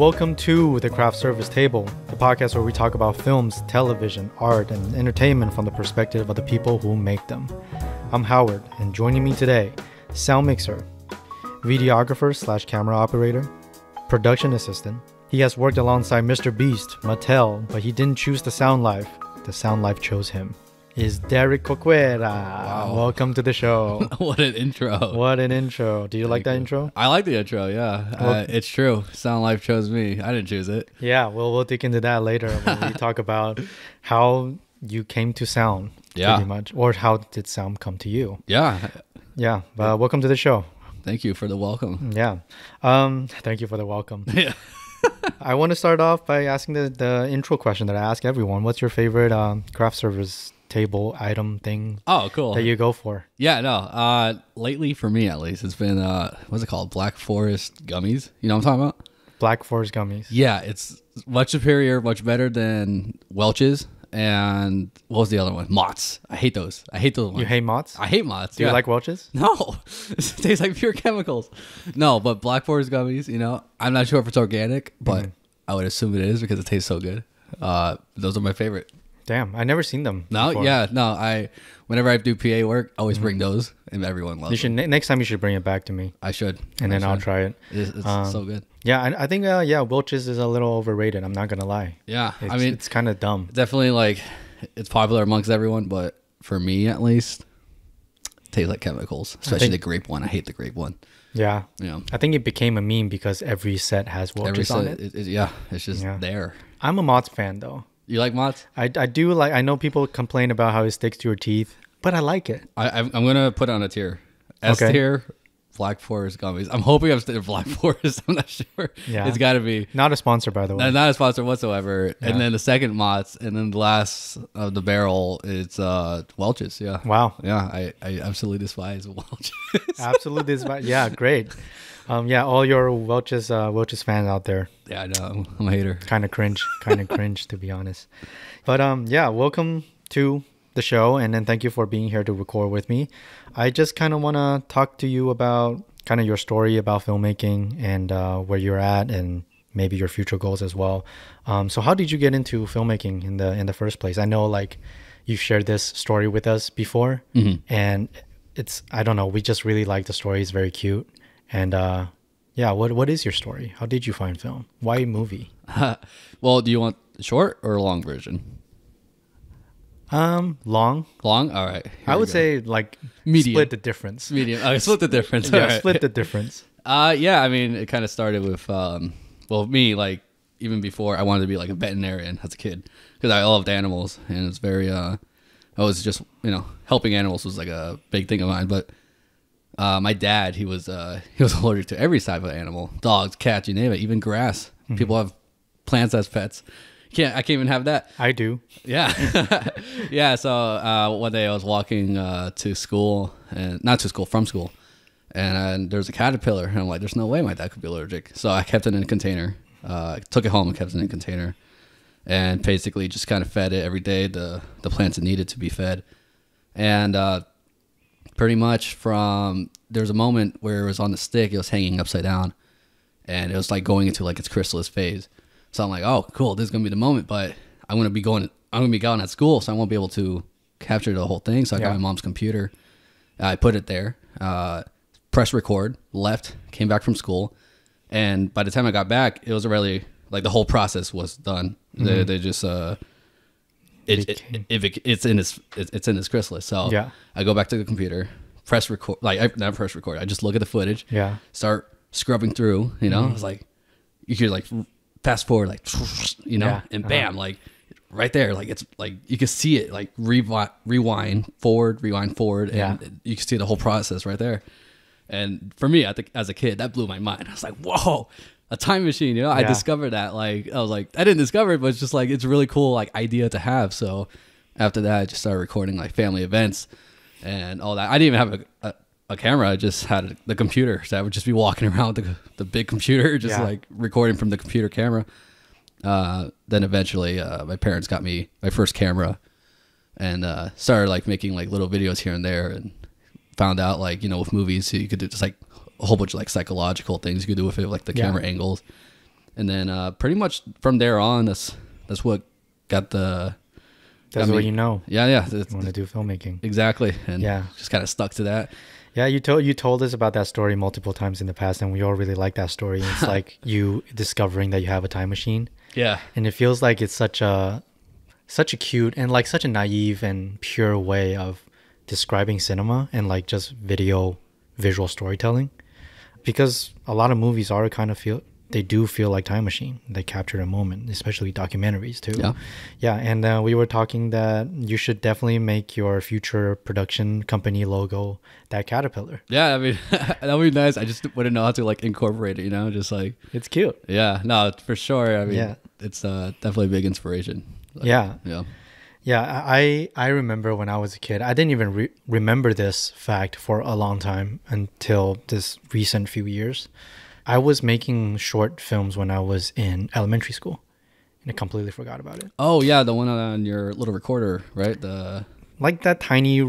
welcome to The Craft Service Table, the podcast where we talk about films, television, art, and entertainment from the perspective of the people who make them. I'm Howard, and joining me today, sound mixer, videographer / camera operator, production assistant. He has worked alongside Mr. Beast, Mattel, but he didn't choose the sound life. The sound life chose him. Is Derrick Corcuera. Wow. Welcome to the show. What an intro. What an intro. Do you like that intro? I like the intro, yeah. Well, it's true. Sound Life chose me. I didn't choose it. Yeah, well, we'll dig into that later when we talk about how you came to sound, pretty much, or how did sound come to you. Yeah. Yeah, but welcome to the show. Thank you for the welcome. Yeah. Thank you for the welcome. Yeah. I want to start off by asking the intro question that I ask everyone. What's your favorite craft service table item thing? Oh, cool. That you go for? Yeah, no. Lately, for me at least, it's been what's it called? Black Forest gummies. You know what I'm talking about? Black Forest gummies. Yeah, it's much superior, much better than Welch's. And what was the other one? Mott's. I hate those. I hate those ones. You hate Mott's? I hate Mott's. Do you like Welch's? No. It tastes like pure chemicals. No, but Black Forest gummies, you know, I'm not sure if it's organic, but I would assume it is because it tastes so good. Those are my favorite. Damn, I never seen them. No, before. Yeah, no. Whenever I do PA work, I always bring those, and everyone loves. You should next time you should bring it back to me. I should, and then I'll try it. It's so good. Yeah, I think Welch's is a little overrated. I'm not gonna lie. Yeah, I mean it's kind of dumb. Definitely, like it's popular amongst everyone, but for me at least, it tastes like chemicals, especially the grape one. I hate the grape one. Yeah, yeah. I think it became a meme because every set has Welch's on it. Yeah, it's just there. I'm a Mott's fan though. You like Mott's? I do like. I know people complain about how it sticks to your teeth, but I like it. I'm gonna put it on a tier. S tier, Black Forest gummies. I'm hoping I'm still in Black Forest. I'm not sure. Yeah, it's got to be. Not a sponsor, by the way. Not a sponsor whatsoever. Yeah. And then the second Mott's, and then the last of the barrel, it's Welch's. Yeah. Wow. Yeah, I absolutely despise Welch's. Absolutely despise. Yeah, great. Yeah, all your Welch's fans out there. Yeah, I know. I'm a hater. Kind of cringe, to be honest. But yeah, welcome to the show, and then thank you for being here to record with me. I just kind of want to talk to you about kind of your story about filmmaking and where you're at, and maybe your future goals as well. So, how did you get into filmmaking in the first place? I know, like, you've shared this story with us before, and it's, I don't know, we just really like the story. It's very cute. And yeah, what is your story? How did you find film? Why movie? Well, do you want short or long version? Long. Long? All right. I would say like medium. Split the difference. Medium. Split the difference. Yeah, split the difference. Yeah, I mean, it kind of started with, well, me, like, even before I wanted to be like a veterinarian as a kid because I loved animals, and it's very, I was just, you know, helping animals was like a big thing of mine, but my dad, he was allergic to every type of animal, dogs, cats, you name it, even grass. People have plants as pets. I can't even have that. I do. Yeah. Yeah. So one day I was walking from school, and there was a caterpillar, and I'm like, there's no way my dad could be allergic. So I kept it in a container, took it home and kept it in a container, and basically just kind of fed it every day the plants it needed to be fed. And pretty much there was a moment where it was on the stick, it was hanging upside down, and it was like going into like its chrysalis phase. So I'm like, oh, cool, this is gonna be the moment, but I'm gonna be gone at school, so I won't be able to capture the whole thing. So I got my mom's computer, I put it there, pressed record, left, came back from school, and by the time I got back, it was already like the whole process was done. They just it's in his chrysalis. So I go back to the computer, press record, like not press record. I just look at the footage. Yeah. Start scrubbing through. You know, it's like you hear like fast forward, like you know, and bam, like right there, like it's like you can see it, like rewind forward, and you can see the whole process right there. And for me, I think as a kid, that blew my mind. I was like, whoa. A time machine, you know. I discovered that. Like, I was like, I didn't discover it, but it's just like it's a really cool like idea to have. So after that, I just started recording like family events and all that. I didn't even have a camera. I just had the computer, so I would just be walking around with the big computer, just like recording from the computer camera. Then eventually, my parents got me my first camera, and started like making like little videos here and there, and found out like, you know, with movies, so you could do just like a whole bunch of like psychological things you could do with it, like the camera angles. And then pretty much from there on, that's what got the... That's what you know. Yeah, yeah. You want to do filmmaking. Exactly. And yeah, just kind of stuck to that. Yeah, you told us about that story multiple times in the past, and we all really like that story. It's like you discovering that you have a time machine. Yeah. And it feels like it's such a cute and like such a naive and pure way of describing cinema and like just visual storytelling. Because a lot of movies are kind of feel like time machine. They capture a moment, especially documentaries too. Yeah, yeah. And we were talking that you should definitely make your future production company logo that caterpillar. Yeah, I mean, that would be nice. I just wouldn't know how to like incorporate it, you know, just like, it's cute. Yeah, no, for sure. I mean, yeah, it's definitely a big inspiration. Like, yeah, yeah, yeah. I remember when I was a kid, I didn't even remember this fact for a long time until this recent few years. I was making short films when I was in elementary school, and I completely forgot about it. Oh yeah, the one on your little recorder, right? The like that tiny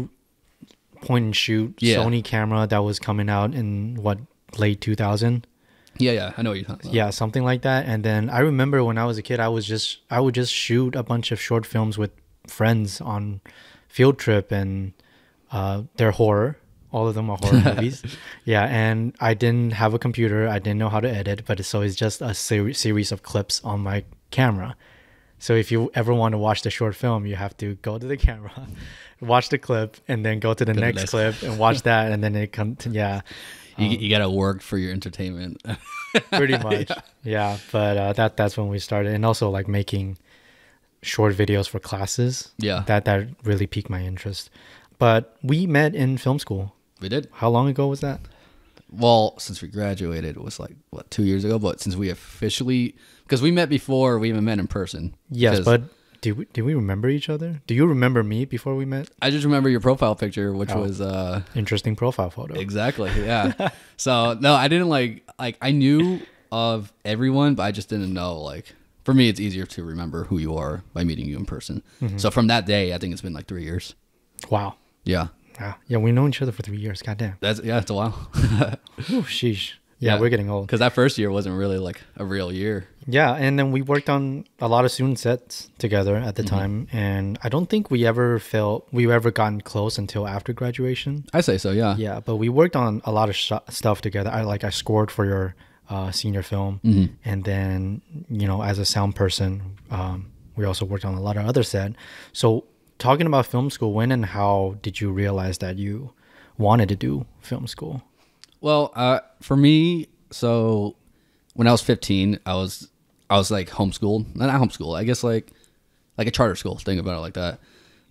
point and shoot, yeah, Sony camera that was coming out in what, late 2000. Yeah, yeah, I know what you're talking about. Yeah, something like that. And then I remember when I was a kid, I would just shoot a bunch of short films with friends on field trip, and they're horror. All of them are horror movies. Yeah, and I didn't have a computer. I didn't know how to edit, but so it's just a series of clips on my camera. So if you ever want to watch the short film, you have to go to the camera, watch the clip, and then go to the next clip and watch that, and then it comes. Yeah, you gotta work for your entertainment. Pretty much. Yeah, yeah. But that's when we started, and also like making short videos for classes. Yeah, that really piqued my interest. But we met in film school. We did. How long ago was that? Well, since we graduated, it was like, what, 2 years ago? But since we officially, because we met before, we even met in person. Yes, but do we remember each other? Do you remember me before we met? I just remember your profile picture, which was interesting profile photo. Exactly. Yeah. So no, I didn't like I knew of everyone, but I just didn't know, like, for me, it's easier to remember who you are by meeting you in person. Mm-hmm. So from that day, I think it's been like 3 years. Wow. Yeah. Yeah, we've known each other for 3 years. Goddamn. Yeah, it's a while. Ooh, sheesh. Yeah, we're getting old. Because that first year wasn't really like a real year. Yeah, and then we worked on a lot of student sets together at the time, and I don't think we ever gotten close until after graduation. I say so, yeah. Yeah, but we worked on a lot of stuff together. I scored for your senior film, and then, you know, as a sound person, we also worked on a lot of other set. So, talking about film school, when and how did you realize that you wanted to do film school? Well, for me, so when I was 15, I was like homeschooled. Not homeschooled, I guess, like a charter school, think about it like that.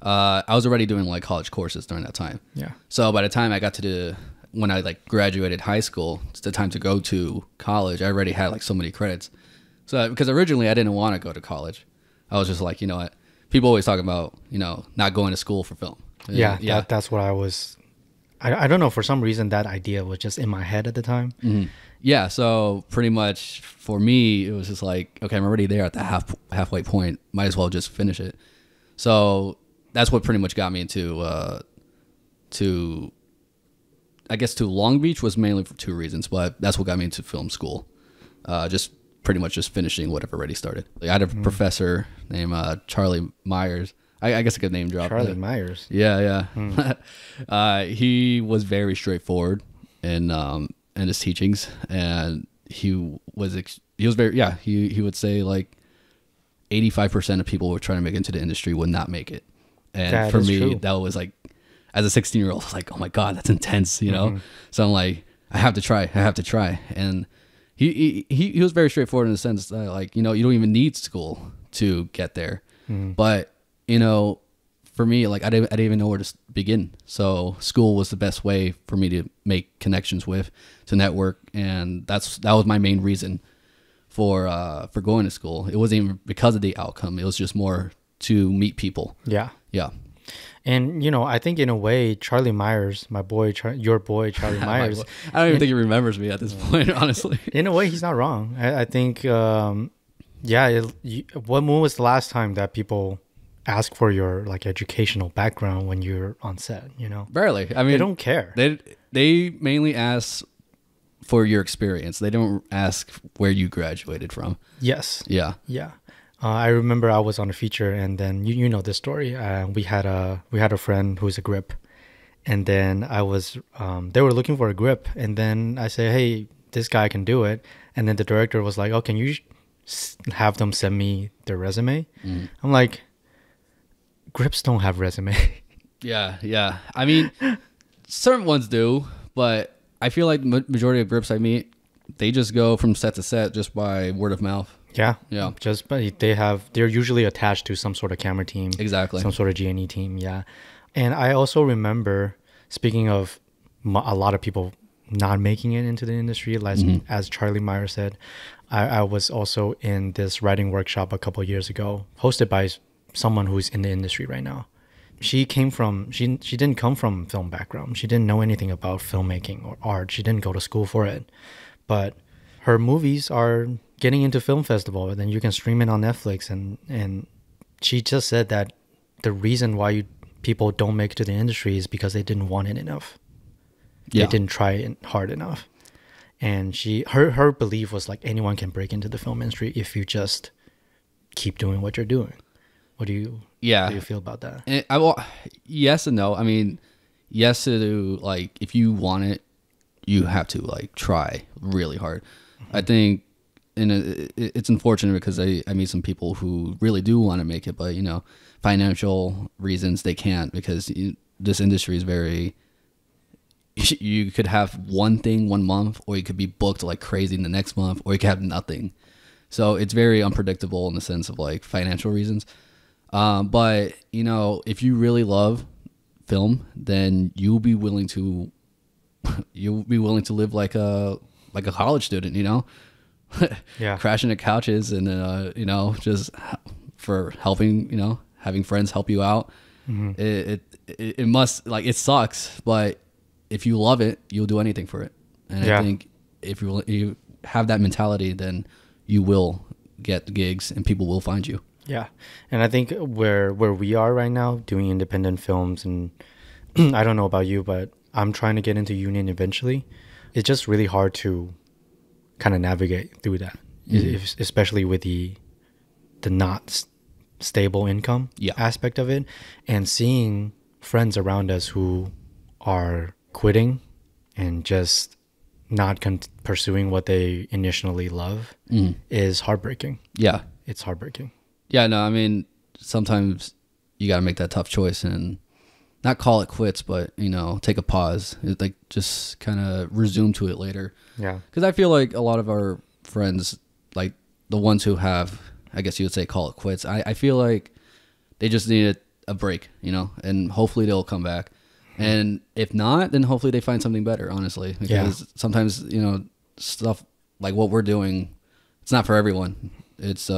I was already doing like college courses during that time. Yeah. So by the time I got to when I like graduated high school, it's the time to go to college, I already had like so many credits. So because originally I didn't want to go to college. I was just like, you know what? People always talk about, you know, not going to school for film. Yeah, yeah. That's what I was. I don't know, for some reason that idea was just in my head at the time. Mm-hmm. Yeah, so pretty much for me, it was just like, okay, I'm already there at the halfway point. Might as well just finish it. So that's what pretty much got me into, I guess to Long Beach was mainly for two reasons, but that's what got me into film school. Just pretty much just finishing what I've already started. Like, I had a professor named Charlie Myers. I guess I could name drop Charlie Myers. Yeah, yeah. He was very straightforward in his teachings, and he was very, yeah. He would say like 85% of people who were trying to make it into the industry would not make it, and that for me, true. That was like, as a 16-year-old, I was like, oh my god, that's intense, you know. So I'm like, I have to try, and. He was very straightforward in the sense that, like, you know, you don't even need school to get there. But, you know, for me, like, I didn't even know where to begin. So school was the best way for me to make connections with, to network. And that was my main reason for going to school. It wasn't even because of the outcome. It was just more to meet people. Yeah. Yeah. And, you know, I think in a way, Charlie Myers, my boy, your boy, Charlie Myers. I don't even think he remembers me at this point, honestly. In a way, he's not wrong. I think, yeah, when was the last time that people ask for your, like, educational background when you're on set, you know? Barely. I mean, they don't care. They mainly ask for your experience. They don't ask where you graduated from. Yes. Yeah. Yeah. I remember I was on a feature, and then you know this story. We had a friend who's a grip, and then I was they were looking for a grip, and then I said, hey, this guy can do it. And then the director was like, oh, can you have them send me their resume? Mm. I'm like, grips don't have resume. Yeah, yeah. I mean, certain ones do, but I feel like majority of grips I meet, they just go from set to set just by word of mouth. Yeah, yeah. Just but they're usually attached to some sort of camera team, exactly, some sort of G&E team. Yeah, and I also remember, speaking of a lot of people not making it into the industry, as Charlie Myers said, I was also in this writing workshop a couple of years ago, hosted by someone who's in the industry right now. She didn't come from film background. She didn't know anything about filmmaking or art. She didn't go to school for it, but her movies are getting into film festival, and then you can stream it on Netflix. And she just said that the reason why people don't make it to the industry is because they didn't want it enough. Yeah. They didn't try it hard enough. And her belief was like, anyone can break into the film industry if you just keep doing what you're doing. What do you feel about that? And yes and no. I mean, yes to, like, if you want it, you have to, like, try really hard. I think, and it's unfortunate because I meet some people who really do want to make it, but, you know, financial reasons they can't, because this industry is very, you could have one thing one month, or you could be booked like crazy in the next month, or you could have nothing. So it's very unpredictable in the sense of, like, financial reasons. But, you know, if you really love film, then you'll be willing to live like a college student, you know? Yeah. Crashing at couches and you know, just for helping, you know, having friends help you out. Mm-hmm. It must, like, it sucks, but if you love it, you'll do anything for it. And yeah. I think if you have that mentality, then you will get gigs and people will find you. Yeah. And I think where we are right now doing independent films, and I don't know about you, but I'm trying to get into union eventually. It's just really hard to kind of navigate through that, especially with the not stable income aspect of it, and seeing friends around us who are quitting and just not pursuing what they initially love is heartbreaking. Yeah, it's heartbreaking. Yeah, no, I mean, sometimes you got to make that tough choice and not call it quits, but, you know, take a pause. It's like, just kind of resume to it later. Yeah. Because I feel like a lot of our friends, like the ones who have, I guess you would say, call it quits, I feel like they just need a break, you know, and hopefully they'll come back. Mm-hmm. And if not, then hopefully they find something better, honestly. Because sometimes, you know, stuff like what we're doing, it's not for everyone. It's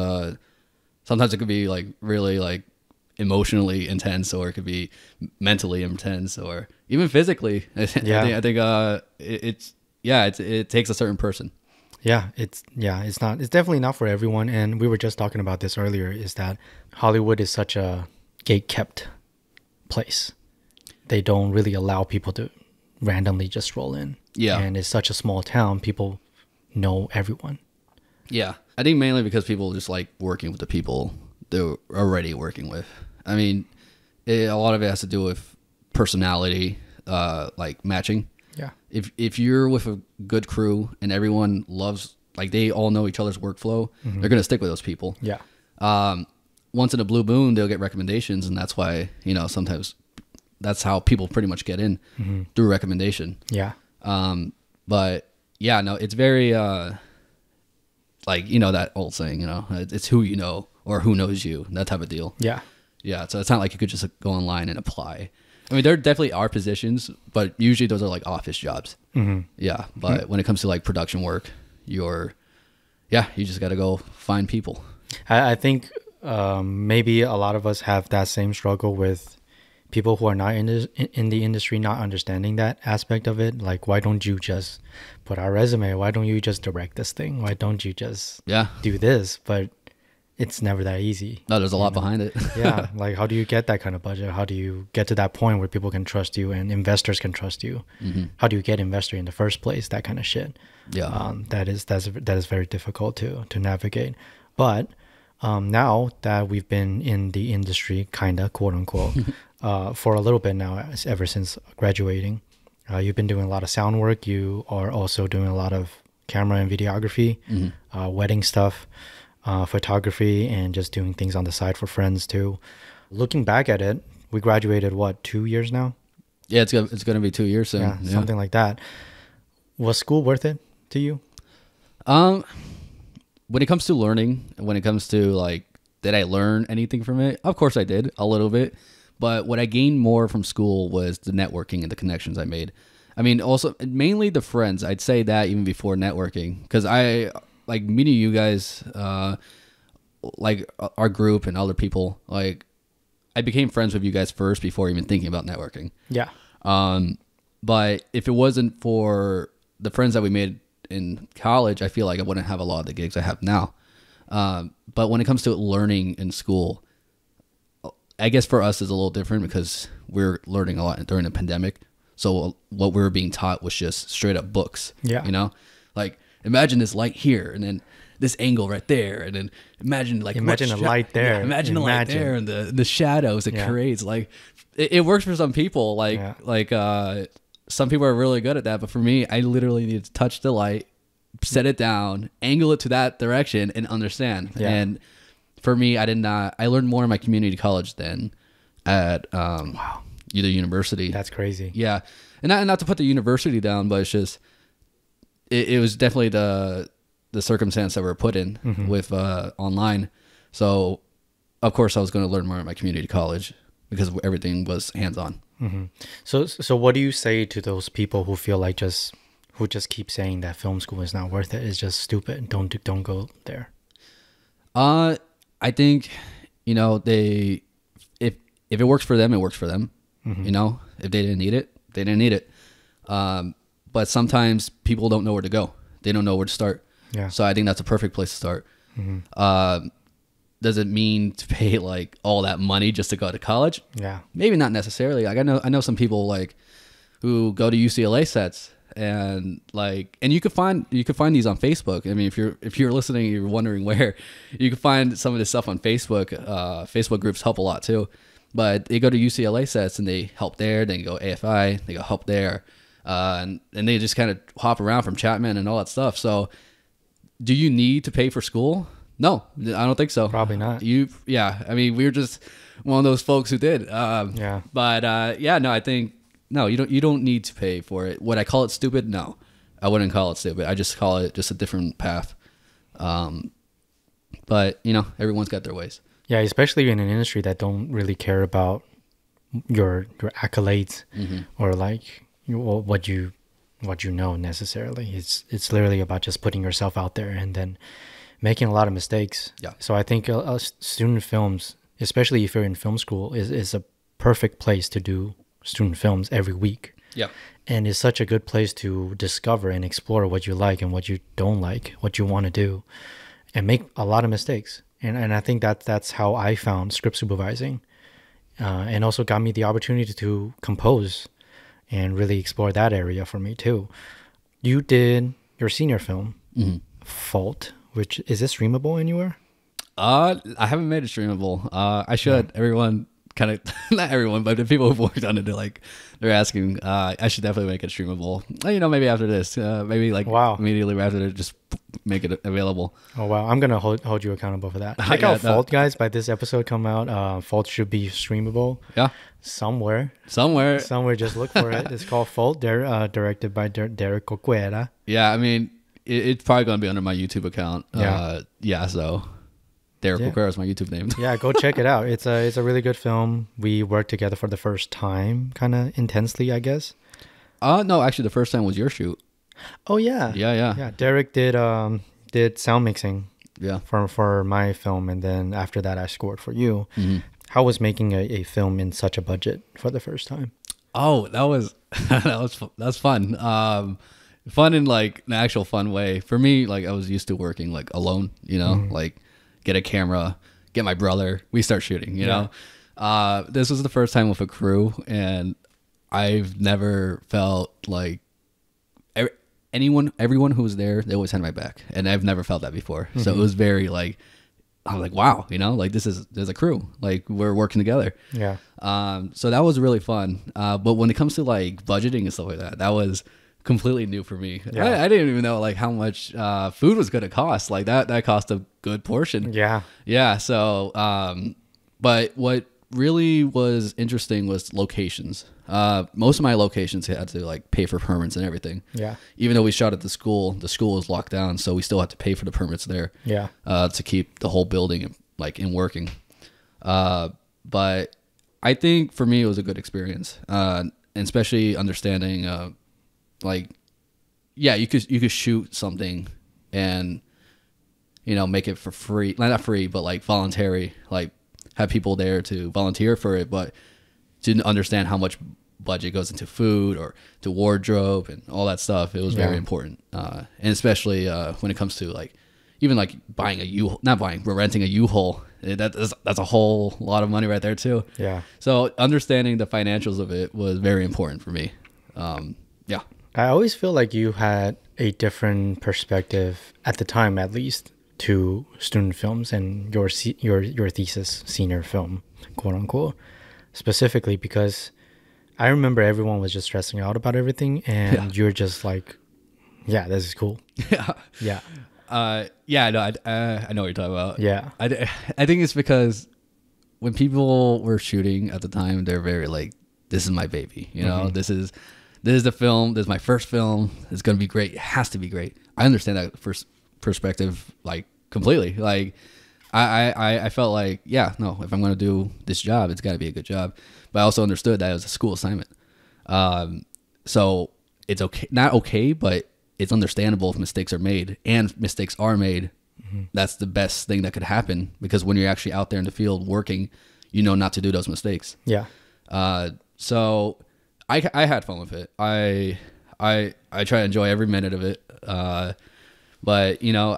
sometimes it could be like really like emotionally intense, or it could be mentally intense, or even physically. Yeah. I think it takes a certain person. Yeah. It's definitely not for everyone. And we were just talking about this earlier, is that Hollywood is such a gate-kept place. They don't really allow people to randomly just roll in. Yeah. And it's such a small town. People know everyone. Yeah. I think mainly because people just like working with the people they're already working with. I mean, a lot of it has to do with personality, like matching. Yeah. If you're with a good crew and everyone loves, like, they all know each other's workflow, they're going to stick with those people. Yeah. Once in a blue moon, they'll get recommendations, and that's why, you know, sometimes that's how people pretty much get in, through recommendation. Yeah. But yeah, no, it's very, like, you know, that old saying, you know, it's who you know, or who knows you, that type of deal. Yeah. Yeah. So it's not like you could just go online and apply. I mean, there definitely are positions, but usually those are like office jobs. Yeah. But when it comes to like production work, you just got to go find people. I think maybe a lot of us have that same struggle with people who are not in the industry, not understanding that aspect of it. Like, why don't you just put our resume? Why don't you just direct this thing? Why don't you just do this? But it's never that easy. No, there's a lot behind it. Yeah. Like, how do you get that kind of budget? How do you get to that point where people can trust you and investors can trust you? Mm-hmm. How do you get investor in the first place? That kind of shit. Yeah. That is very difficult to navigate. But now that we've been in the industry, kind of, quote unquote, for a little bit now, ever since graduating, you've been doing a lot of sound work. You are also doing a lot of camera and videography, mm-hmm. Wedding stuff, photography, and just doing things on the side for friends too. Looking back at it, we graduated, what, 2 years now? Yeah, it's going to be 2 years soon. Yeah, yeah. Something like that. Was school worth it to you? When it comes to learning, when it comes to, like, did I learn anything from it? Of course I did, a little bit. But what I gained more from school was the networking and the connections I made. I mean, also, mainly the friends. I'd say that even before networking. Because I, like, meeting you guys, like, our group and other people, like, I became friends with you guys first before even thinking about networking. Yeah. But if it wasn't for the friends that we made in college, I feel like I wouldn't have a lot of the gigs I have now. But when it comes to learning in school, I guess for us is a little different because we're learning a lot during the pandemic. So what we were being taught was just straight up books. Yeah. You know, like, imagine this light here and then this angle right there. And then imagine a light there. Yeah, imagine a light there and the shadows it creates. Like, it works for some people. Like, yeah. Some people are really good at that. But for me, I literally needed to touch the light, set it down, angle it to that direction and understand. Yeah. And for me, I learned more in my community college than at wow. Either university. That's crazy. Yeah. And not to put the university down, but it's just, it was definitely the circumstance that we were put in mm-hmm. with online. So of course I was going to learn more at my community college because everything was hands-on. Mm-hmm. So what do you say to those people who feel like who just keep saying that film school is not worth it, it's just stupid, don't go there? I think, you know, if it works for them, it works for them. Mm-hmm. You know, if they didn't need it, they didn't need it. But sometimes people don't know where to go. They don't know where to start. Yeah. So I think that's a perfect place to start. Mm-hmm. Does it mean to pay like all that money just to go to college? Yeah. Maybe not necessarily. Like I know some people like who go to UCLA sets and like, and you could find these on Facebook. I mean, if you're listening, you're wondering where you can find some of this stuff on Facebook. Facebook groups help a lot too, but they go to UCLA sets and they help there. They go AFI, they go help there. And they just kind of hop around from Chapman and all that stuff. So do you need to pay for school? No, I don't think so. Probably not. Yeah. I mean, we were just one of those folks who did. Yeah. But yeah, no, I think no, you don't need to pay for it. Would I call it stupid? No, I wouldn't call it stupid. I just call it just a different path. But you know, everyone's got their ways. Yeah, especially in an industry that don't really care about your accolades mm-hmm. or like what you know necessarily. It's literally about just putting yourself out there and then making a lot of mistakes. Yeah. So I think student films, especially if you're in film school, is a perfect place to do student films every week. Yeah. And it's such a good place to discover and explore what you like and what you don't like, what you want to do, and make a lot of mistakes. And I think that's how I found script supervising, and also got me the opportunity to compose and really explore that area for me too. You did your senior film, mm-hmm. Fault. Which, is it streamable anywhere? I haven't made it streamable. I should. Yeah. Everyone kind of, not everyone, but the people who've worked on it, they're asking, I should definitely make it streamable. You know, maybe after this, maybe like wow. immediately after this, just make it available. Oh, wow. I'm going to hold you accountable for that. Check out Fault, guys. By this episode come out, Fault should be streamable. Yeah. Somewhere. Just look for it. It's called Fault. They're directed by Derrick Corcuera. Yeah, I mean, it's probably going to be under my YouTube account. Yeah. So Derrick Corcuera is my YouTube name. Yeah, go check it out. It's a really good film. We worked together for the first time, kind of intensely, I guess. No, actually the first time was your shoot. Oh, yeah. Yeah. Derrick did sound mixing for my film, and then after that I scored for you. Mm-hmm. How was making a film in such a budget for the first time? Oh, that was fun. Fun in like an actual fun way. For me, like I was used to working like alone, you know, mm-hmm. like get a camera, get my brother. We start shooting, you know? This was the first time with a crew, and I've never felt like everyone who was there, they always had my back, and I've never felt that before. Mm-hmm. So it was very like, I'm like, wow, you know, like there's a crew, like we're working together. Yeah. So that was really fun. But when it comes to like budgeting and stuff like that, that was completely new for me. Yeah. I didn't even know like how much food was going to cost. Like that cost a good portion. Yeah. Yeah. So, but what really was interesting was locations. Most of my locations had to like pay for permits and everything. Yeah. Even though we shot at the school was locked down, so we still had to pay for the permits there. Yeah. To keep the whole building like in working. But I think for me it was a good experience. And especially understanding like, yeah, you could shoot something and, you know, make it for free. Not free, but like voluntary, like have people there to volunteer for it, but didn't understand how much budget goes into food or to wardrobe and all that stuff. It was very important. And especially when it comes to like, even like buying a U-Haul, we're renting a U-Haul. That's a whole lot of money right there too. Yeah. So understanding the financials of it was very important for me. Yeah. I always feel like you had a different perspective at the time, at least, to student films and your thesis senior film, quote unquote, specifically because I remember everyone was just stressing out about everything, and you're just like, yeah, this is cool. Yeah. Yeah. Yeah, no, I know what you're talking about. Yeah. I think it's because when people were shooting at the time, they're very like, this is my baby, you know, this is the film, this is my first film, it's going to be great, it has to be great. I understand that first perspective like completely. Like I felt like, yeah, no, if I'm going to do this job, it's got to be a good job. But I also understood that it was a school assignment. So it's okay, not okay, but it's understandable if mistakes are made, and mistakes are made. Mm-hmm. That's the best thing that could happen, because when you're actually out there in the field working, you know not to do those mistakes. Yeah. So I had fun with it. I try to enjoy every minute of it. But, you know,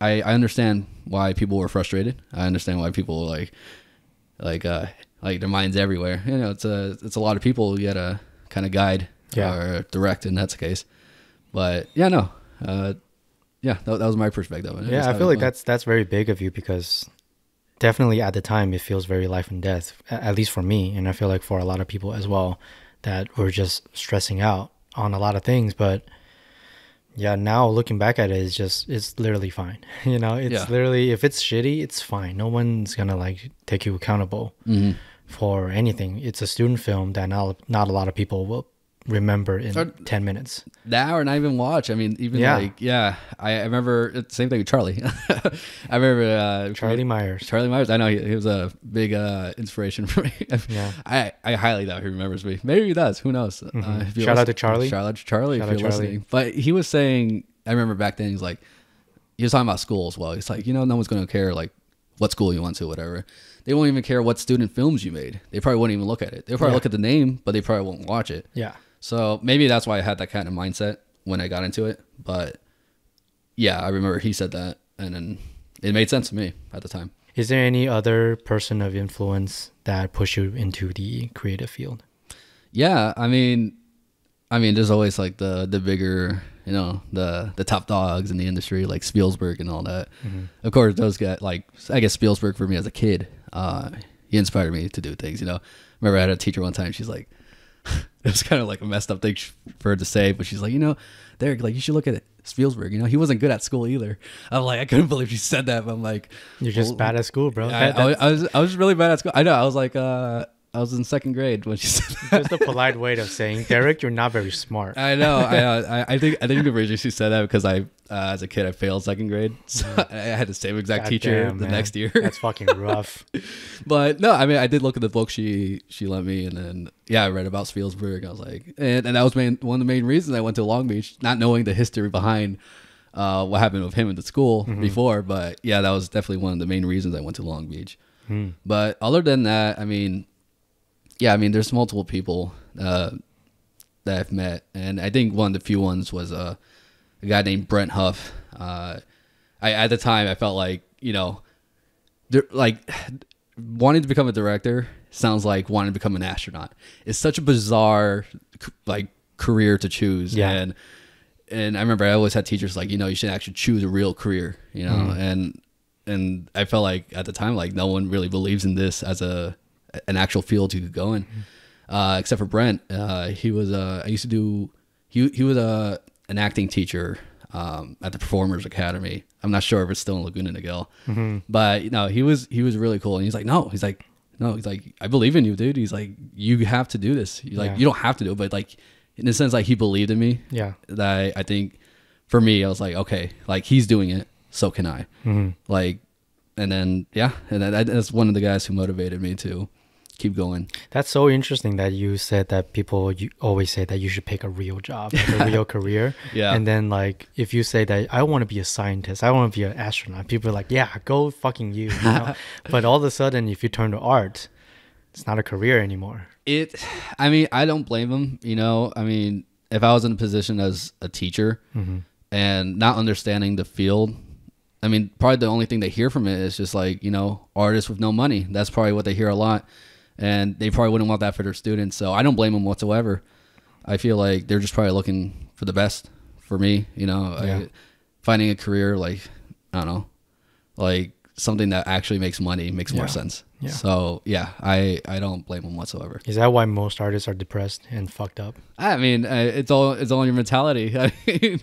I understand why people were frustrated. I understand why people were like their mind's everywhere. You know, it's a lot of people you gotta kind of guide or direct in that case. But yeah, no, yeah, that was my perspective. Yeah, I feel like that's very big of you, because definitely at the time it feels very life and death, at least for me. And I feel like for a lot of people as well, that were just stressing out on a lot of things, but yeah, now looking back at it, it's just, it's literally fine. You know, it's literally, if it's shitty, it's fine. No one's going to like take you accountable for anything. It's a student film that not a lot of people will remember in 10 minutes. That, or not even watch. I mean, even like, yeah, I remember it's the same thing with Charlie. I remember Charlie Myers. I know he was a big inspiration for me. Yeah. I highly doubt he remembers me. Maybe he does. Who knows? Shout out to Charlie if you're listening. But he was saying, I remember back then, he was talking about school as well. He's like, you know, no one's going to care like what school you went to, whatever. They won't even care what student films you made. They probably won't even look at it. They'll probably look at the name, but they probably won't watch it. Yeah. So maybe that's why I had that kind of mindset when I got into it. But yeah, I remember he said that, and then it made sense to me at the time. Is there any other person of influence that pushed you into the creative field? Yeah, I mean, there's always like the bigger, you know, the top dogs in the industry, like Spielberg and all that. Of course, those guys, like, I guess Spielberg for me as a kid, he inspired me to do things, you know. I remember I had a teacher one time, she's like, it was kind of like a messed up thing for her to say, but she's like, you know, Derek, like, you should look at it. Spielberg, you know, he wasn't good at school either. I'm like, I couldn't believe she said that, but I'm like, you're just bad at school, bro. I was really bad at school. I know. I was like, I was in second grade when she said that. Just a polite way of saying, Derek, you're not very smart. I know. I think the reason she said that because I, as a kid, I failed second grade. So I had the same exact teacher the next year. That's fucking rough. But no, I mean, I did look at the book she lent me, and then, yeah, I read about Spielberg. I was like, and that was one of the main reasons I went to Long Beach, not knowing the history behind what happened with him at the school before. But yeah, that was definitely one of the main reasons I went to Long Beach. But other than that, I mean, yeah, I mean, there's multiple people that I've met, and I think one of the few ones was a guy named Brent Huff. at the time, I felt like, you know, like wanting to become a director sounds like wanting to become an astronaut. It's such a bizarre like career to choose. Yeah. And I remember I always had teachers like, you know, you should actually choose a real career, you know, and I felt like at the time, like no one really believes in this as an actual field you could go in, except for Brent. He was I used to do, he was an acting teacher at the Performers Academy. I'm not sure if it's still in Laguna Niguel, but you know, he was really cool. And he's like, no, he's like, I believe in you, dude. He's like, you have to do this. He's like, you don't have to do it, but like in a sense, like he believed in me. Yeah. That I think for me, I was like, okay, like he's doing it, so can I. Like, and then, yeah. And that's one of the guys who motivated me to keep going. That's so interesting that you said that people always say that you should pick a real job, like a real career. Yeah. And then like, if you say that I want to be a scientist, I want to be an astronaut, people are like, yeah, go fucking you know? But all of a sudden, if you turn to art, it's not a career anymore. I mean, I don't blame them, you know? I mean, if I was in a position as a teacher and not understanding the field, I mean, probably the only thing they hear from it is just like, you know, artists with no money. That's probably what they hear a lot. And they probably wouldn't want that for their students. So I don't blame them whatsoever. I feel like they're just probably looking for the best for me, you know, finding a career, like, I don't know, like something that actually makes money makes more sense. Yeah. So yeah, I don't blame them whatsoever. Is that why most artists are depressed and fucked up? I mean, it's all in your mentality. I mean,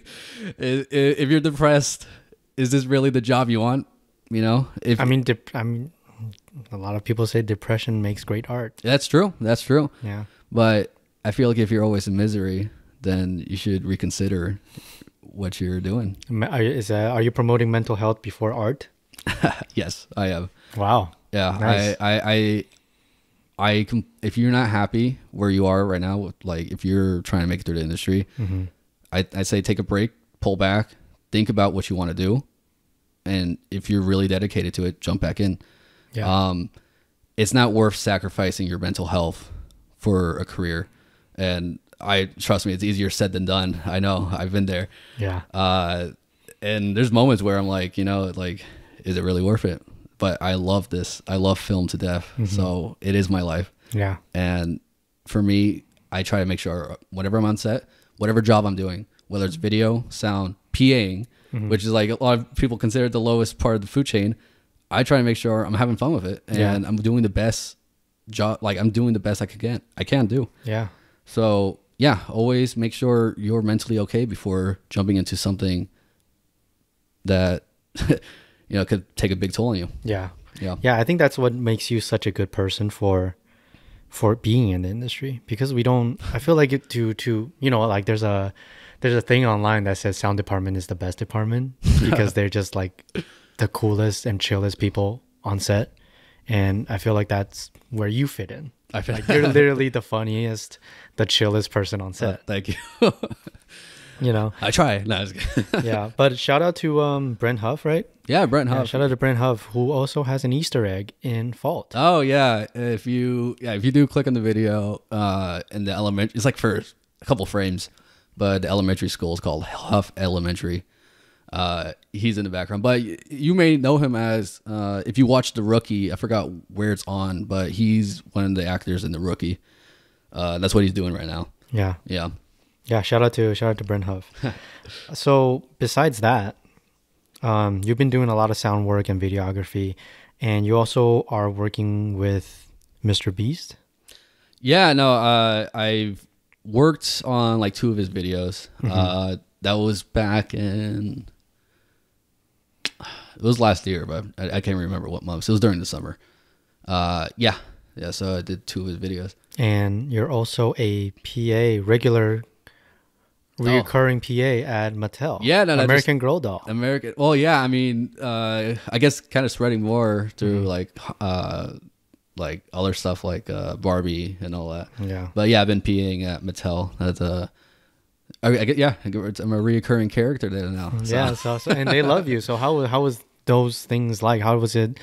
if you're depressed, is this really the job you want? You know, I mean, a lot of people say depression makes great art. That's true. That's true. Yeah. But I feel like if you're always in misery, then you should reconsider what you're doing. Are you promoting mental health before art? Yes, I am. Wow. Yeah. Nice. If you're not happy where you are right now, with, like if you're trying to make it through the industry, I say take a break, pull back, think about what you want to do. And if you're really dedicated to it, jump back in. Yeah. It's not worth sacrificing your mental health for a career. And trust me, it's easier said than done. I know, I've been there. Yeah. And there's moments where I'm like, you know, like, is it really worth it? But I love this. I love film to death. So it is my life. Yeah. And for me, I try to make sure whenever I'm on set, whatever job I'm doing, whether it's video, sound, PAing, which is like a lot of people consider it the lowest part of the food chain, I try to make sure I'm having fun with it and I'm doing the best job. Like I'm doing the best I can do. Yeah. So yeah, always make sure you're mentally okay before jumping into something that, you know, could take a big toll on you. Yeah. Yeah. Yeah. I think that's what makes you such a good person for being in the industry, because we don't, I feel like it to, you know, like there's a thing online that says sound department is the best department because they're just like the coolest and chillest people on set, and I feel like that's where you fit in. I feel like you're literally the funniest, the chillest person on set. Thank you. You know, I try. No, yeah, but shout out to Brent Huff, right? Yeah, Brent Huff. Yeah, shout out to Brent Huff, who also has an Easter egg in Fault. Oh yeah, if you do click on the video in the elementary, it's like for a couple frames, but the elementary school is called Huff Elementary. He's in the background, but you may know him as if you watch The Rookie. I forgot where it's on, but he's one of the actors in The Rookie. That's what he's doing right now. Yeah, yeah, yeah. Shout out to Brent Huff. So besides that, you've been doing a lot of sound work and videography, and you also are working with Mr. Beast. Yeah, no, I've worked on like 2 of his videos. That was back in. It was last year, but I can't remember what month. So it was during the summer. Yeah. Yeah. So I did 2 of his videos. And you're also a PA, recurring PA at Mattel. Yeah. No, American Girl Doll. American. Well, yeah. I mean, I guess kind of spreading more through like other stuff like Barbie and all that. Yeah. But yeah, I've been PAing at Mattel. That's I'm a reoccurring character there now. So. Yeah, so and they love you. So how was those things like? How was it?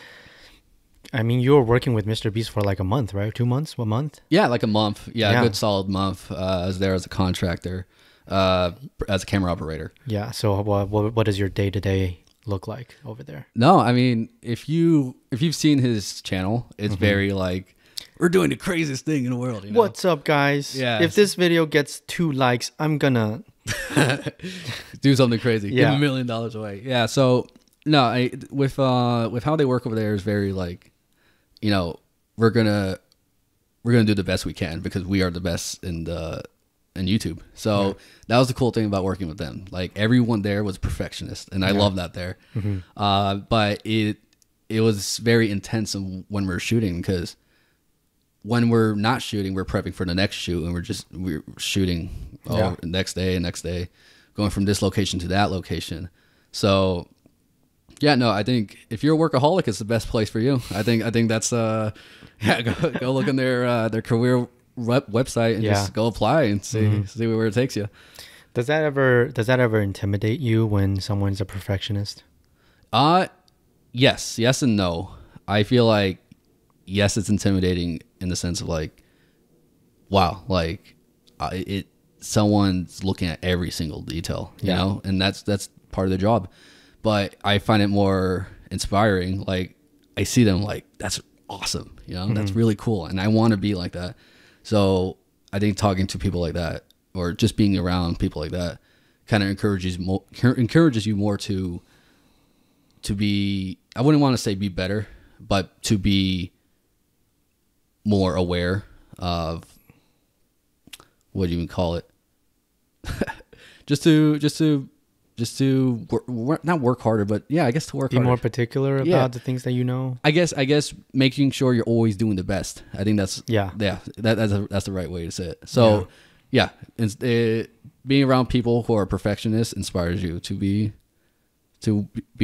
I mean, you were working with Mr. Beast for like a month, right? 2 months? 1 month? Yeah, like a month. Yeah, yeah. A good solid month. I was there as a contractor, as a camera operator. Yeah. So what does your day to day look like over there? No, I mean, if you've seen his channel, it's very like, we're doing the craziest thing in the world. You know? What's up, guys? Yeah. If this video gets 2 likes, I'm gonna do something crazy. Yeah. Give $1 million away. Yeah. So no, with how they work over there is very like, you know, we're gonna do the best we can because we are the best in YouTube. So that was the cool thing about working with them. Like everyone there was a perfectionist, and I love that there. But it was very intense when we were shooting because. When we're not shooting, we're prepping for the next shoot, and we're shooting next day, going from this location to that location. So, yeah, no, I think if you're a workaholic, it's the best place for you. I think that's yeah, go look in their career website and just go apply and see where it takes you. Does that ever intimidate you when someone's a perfectionist? Yes and no. I feel like yes, it's intimidating. In the sense of like, wow, like someone's looking at every single detail, you know, and that's part of the job. But I find it more inspiring. Like I see them like, that's awesome. You know, that's really cool. And I want to be like that. So I think talking to people like that or just being around people like that kind of encourages you more to be, I wouldn't want to say be better, but to be more aware of what do you even call it? just to not work harder, but yeah, I guess to work harder. Be more particular about the things that you know. I guess making sure you're always doing the best. I think that's that's the right way to say it. So it's being around people who are perfectionists inspires you to be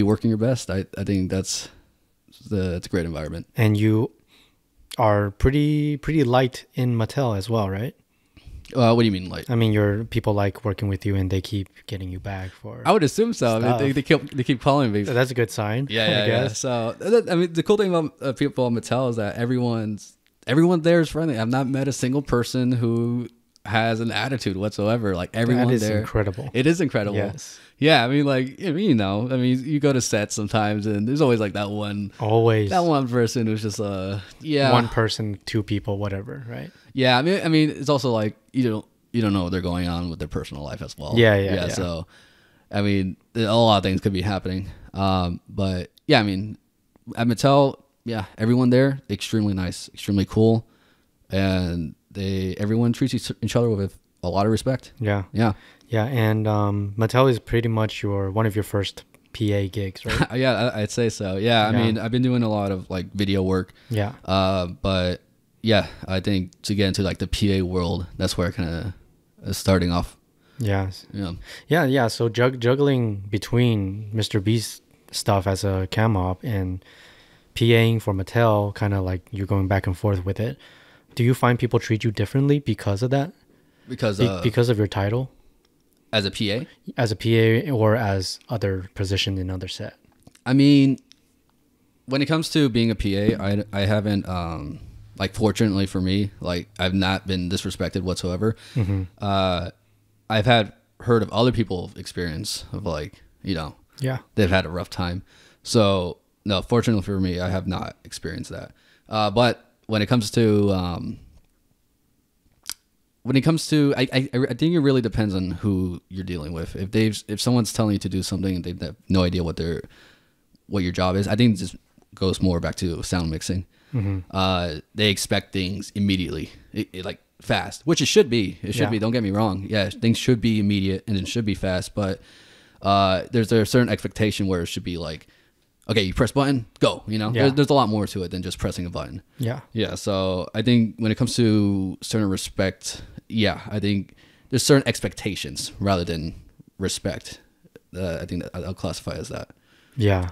working your best. I think that's a great environment. And you are pretty light in Mattel as well, right? What do you mean light? I mean, your people like working with you, and they keep getting you back for. I would assume so. I mean, they keep calling me. So that's a good sign. Yeah, I guess. So I mean, the cool thing about people at Mattel is that everyone there is friendly. I've not met a single person who has an attitude whatsoever. Like everyone there, incredible. It is incredible. Yes. Yeah, I mean, like, you know, I mean, you go to sets sometimes, and there's always like that one person who's just one person, 2 people, whatever, right? Yeah, I mean, it's also like you don't know what they're going on with their personal life as well. Yeah. So, I mean, a lot of things could be happening. But yeah, I mean, at Mattel, yeah, everyone there extremely nice, extremely cool, and everyone treats each other with a lot of respect. Yeah, and Mattel is pretty much one of your first PA gigs, right? Yeah, I'd say so. Yeah, I mean, I've been doing a lot of like video work. Yeah. But yeah, I think to get into like the PA world, that's where I kind of starting off. Yeah. So juggling between Mr. Beast stuff as a cam op and PAing for Mattel, kind of like you're going back and forth with it. Do you find people treat you differently because of that? Because of your title? As a PA? As a PA or as other position in other set? I mean, when it comes to being a PA, I haven't, like, fortunately for me, like, I've not been disrespected whatsoever. I've heard of other people's experience of, like, you know, they've had a rough time. So, no, fortunately for me, I have not experienced that. But when it comes to, I think it really depends on who you're dealing with. If someone's telling you to do something and they have no idea what your job is, I think it just goes more back to sound mixing. They expect things immediately, like fast, which it should be. It should be. Don't get me wrong. Yeah, things should be immediate and it should be fast. But there's a certain expectation where it should be like, okay, you press button, go, you know? There's a lot more to it than just pressing a button. Yeah, so I think when it comes to certain respect, I think there's certain expectations rather than respect. I think that I'll classify as that. Yeah,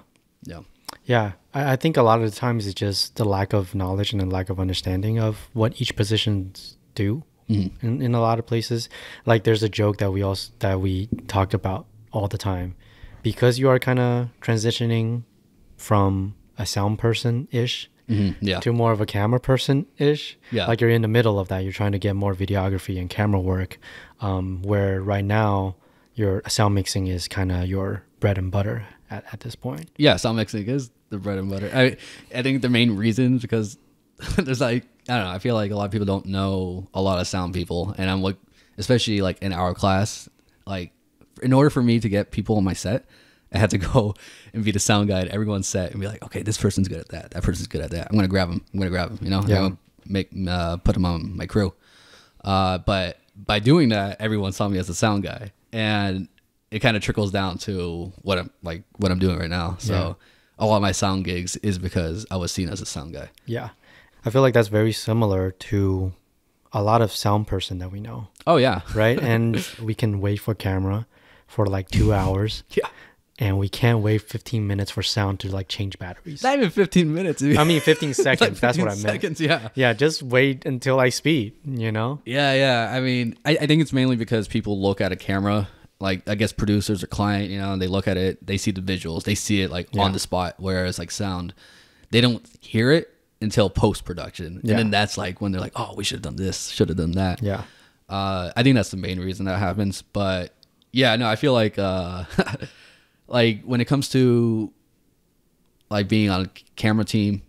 I think a lot of the times it's just the lack of knowledge and the lack of understanding of what each positions do in a lot of places. Like there's a joke that we talked about all the time. Because you are kind of transitioning from a sound person-ish to more of a camera person-ish. Like you're in the middle of that. You're trying to get more videography and camera work, where right now your sound mixing is kind of your bread and butter at this point? Yeah, South Mexico is the bread and butter. I think the main reason is because there's like, I don't know, I feel like a lot of people don't know a lot of sound people. And I'm like, especially like in our class, like in order for me to get people on my set, I had to go and be the sound guy at everyone's set and be like, okay, this person's good at that. That person's good at that. I'm going to grab them. I'm going to grab them, you know? Yeah. I'm gonna make, put them on my crew. But by doing that, everyone saw me as the sound guy. And it kind of trickles down to what I'm like, what I'm doing right now. So yeah, a lot of my sound gigs is because I was seen as a sound guy. Yeah. I feel like that's very similar to a lot of sound person that we know. Oh yeah. Right. And we can wait for camera for like 2 hours. Yeah. And we can't wait 15 minutes for sound to like change batteries. Not even 15 minutes. I mean, 15 seconds. Like 15 that's what I meant. Seconds, yeah. Yeah. Just wait until I speed, you know? Yeah. Yeah. I mean, I think it's mainly because people look at a camera, like I guess producers or client, you know, and they look at it, they see the visuals, they see it like yeah, on the spot. Whereas like sound, they don't hear it until post-production. Yeah. And then that's like when they're like, oh, we should have done this, should have done that. Yeah. I think that's the main reason that happens. But yeah, no, I feel like, like when it comes to like being on a camera team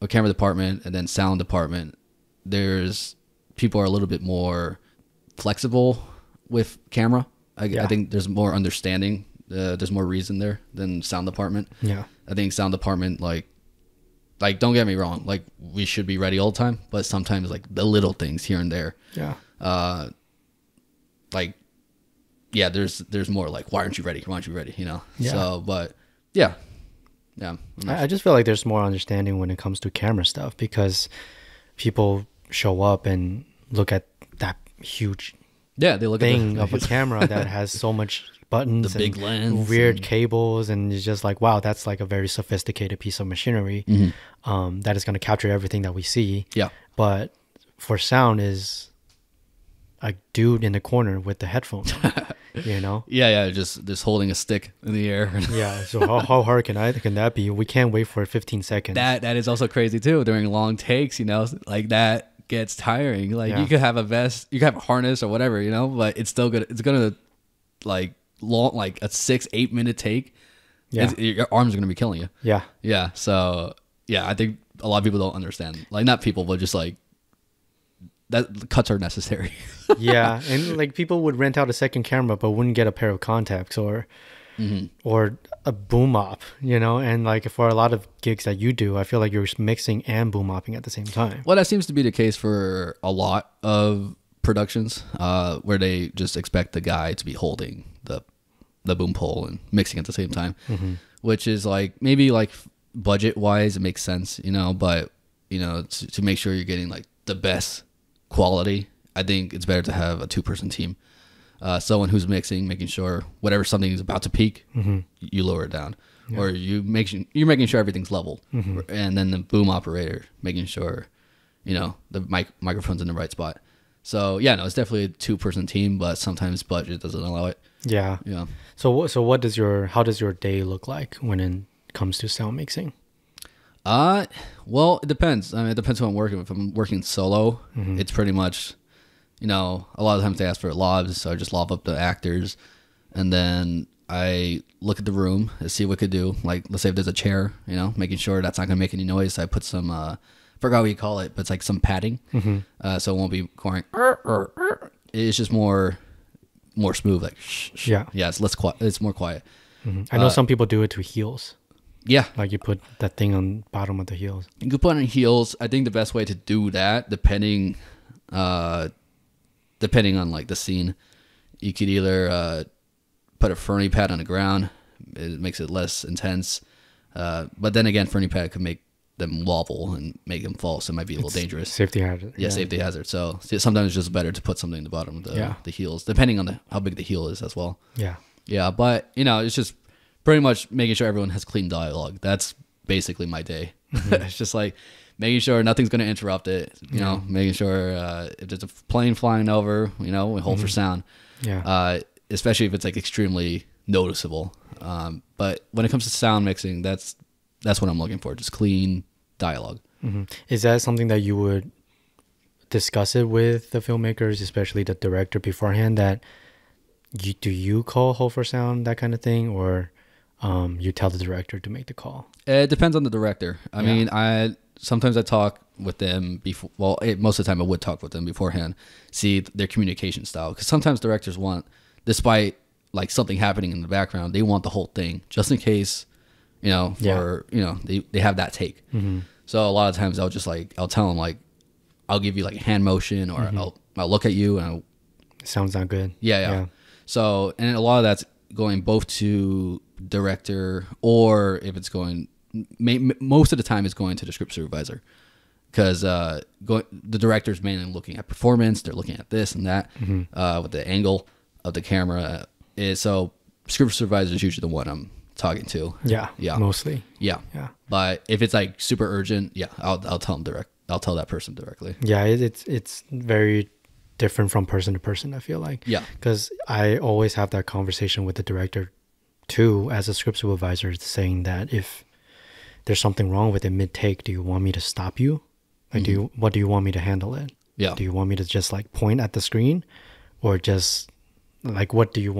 or camera department and then sound department, there's people are a little bit more flexible with camera. I think there's more understanding. There's more reason there than sound department. Yeah. I think sound department, like don't get me wrong, like we should be ready all the time, but sometimes like the little things here and there. Yeah. Like, yeah, there's more like, why aren't you ready? Why aren't you ready? You know? Yeah. So, but yeah. Yeah. I just feel like there's more understanding when it comes to camera stuff because people show up and look at that huge yeah, they look thing at the, of a camera that has so much buttons, the big lens, weird cables, and it's just like, wow, that's like a very sophisticated piece of machinery mm-hmm. That is going to capture everything that we see. Yeah. But for sound is a dude in the corner with the headphones, you know? Yeah, yeah, just holding a stick in the air. Yeah, so how hard can that be? We can't wait for 15 seconds. That is also crazy too during long takes, you know, like that gets tiring. Like yeah, you could have a vest, you could have a harness or whatever, you know, but it's still good. It's gonna like long, like a 6-8 minute take. Yeah, your arms are gonna be killing you. Yeah, yeah. So yeah, I think a lot of people don't understand. Like not people, but just like that cuts are necessary. Yeah, and like people would rent out a second camera, but wouldn't get a pair of contacts or mm-hmm. or a boom op, you know, and like for a lot of gigs that you do, I feel like you're mixing and boom opping at the same time. Well, that seems to be the case for a lot of productions where they just expect the guy to be holding the boom pole and mixing at the same time, mm-hmm. which is like maybe like budget wise, it makes sense, you know, but you know, to make sure you're getting like the best quality, I think it's better to have a 2-person team. Someone who's mixing, making sure whatever something is about to peak, mm-hmm. you lower it down, yeah, or you're making sure everything's level, mm-hmm. and then the boom operator making sure, you know, the microphone's in the right spot. So yeah, no, it's definitely a 2-person team, but sometimes budget doesn't allow it. Yeah, yeah. So what does your how does your day look like when it comes to sound mixing? Well, it depends. I mean, it depends who I'm working with. If I'm working solo, mm-hmm. it's pretty much, you know, a lot of times they ask for lobs, so I just lob up the actors, and then I look at the room and see what I could do. Like, let's say if there's a chair, you know, making sure that's not gonna make any noise. So I put some, forgot what you call it, but it's like some padding, mm-hmm. So it won't be going. It's just more smooth, like shh, shh. Yeah, yeah. It's less quiet. It's more quiet. Mm-hmm. I know some people do it to heels. Yeah, like you put that thing on bottom of the heels. You could put it on heels. I think the best way to do that, depending on like the scene, you could either put a Fernie pad on the ground. It makes it less intense. But then again, Fernie pad could make them wobble and make them fall, so it might be a little dangerous. Safety hazard. Yeah, yeah, safety hazard. So sometimes it's just better to put something in the bottom of the, yeah, the heels, depending on how big the heel is as well. Yeah. Yeah, but you know, it's just pretty much making sure everyone has clean dialogue. That's basically my day. Mm-hmm. It's just like making sure nothing's going to interrupt it, you know, mm-hmm. making sure if there's a plane flying over, you know, we hold mm-hmm. for sound. Yeah. Especially if it's like extremely noticeable. But when it comes to sound mixing, that's what I'm looking for, just clean dialogue. Mm-hmm. Is that something that you would discuss it with the filmmakers, especially the director beforehand, that do you call hold for sound, that kind of thing, or you tell the director to make the call? It depends on the director. I mean, sometimes I talk with them before. Well, most of the time I would talk with them beforehand, see their communication style. Because sometimes directors want, despite like something happening in the background, they want the whole thing just in case, you know, for, you know, they have that take. Mm-hmm. So a lot of times I'll just like, I'll tell them like, I'll give you like a hand motion, or mm-hmm. I'll look at you and I'll, sounds not good. Yeah. So, and a lot of that's going both to director, or if it's going, most of the time it's going to the script supervisor, because the director's mainly looking at performance. They're looking at this and that, mm-hmm. With the angle of the camera. So script supervisor is usually the one I'm talking to. Yeah. Mostly. Yeah. But if it's like super urgent, yeah, I'll tell them direct. I'll tell that person directly. Yeah, it's very different from person to person, I feel like. Yeah. Because I always have that conversation with the director too, as a script supervisor, saying that if there's something wrong with it mid-take, do you want me to stop you? Like, mm-hmm. What do you want me to handle it? Yeah. Do you want me to just like point at the screen, or just like, what role do you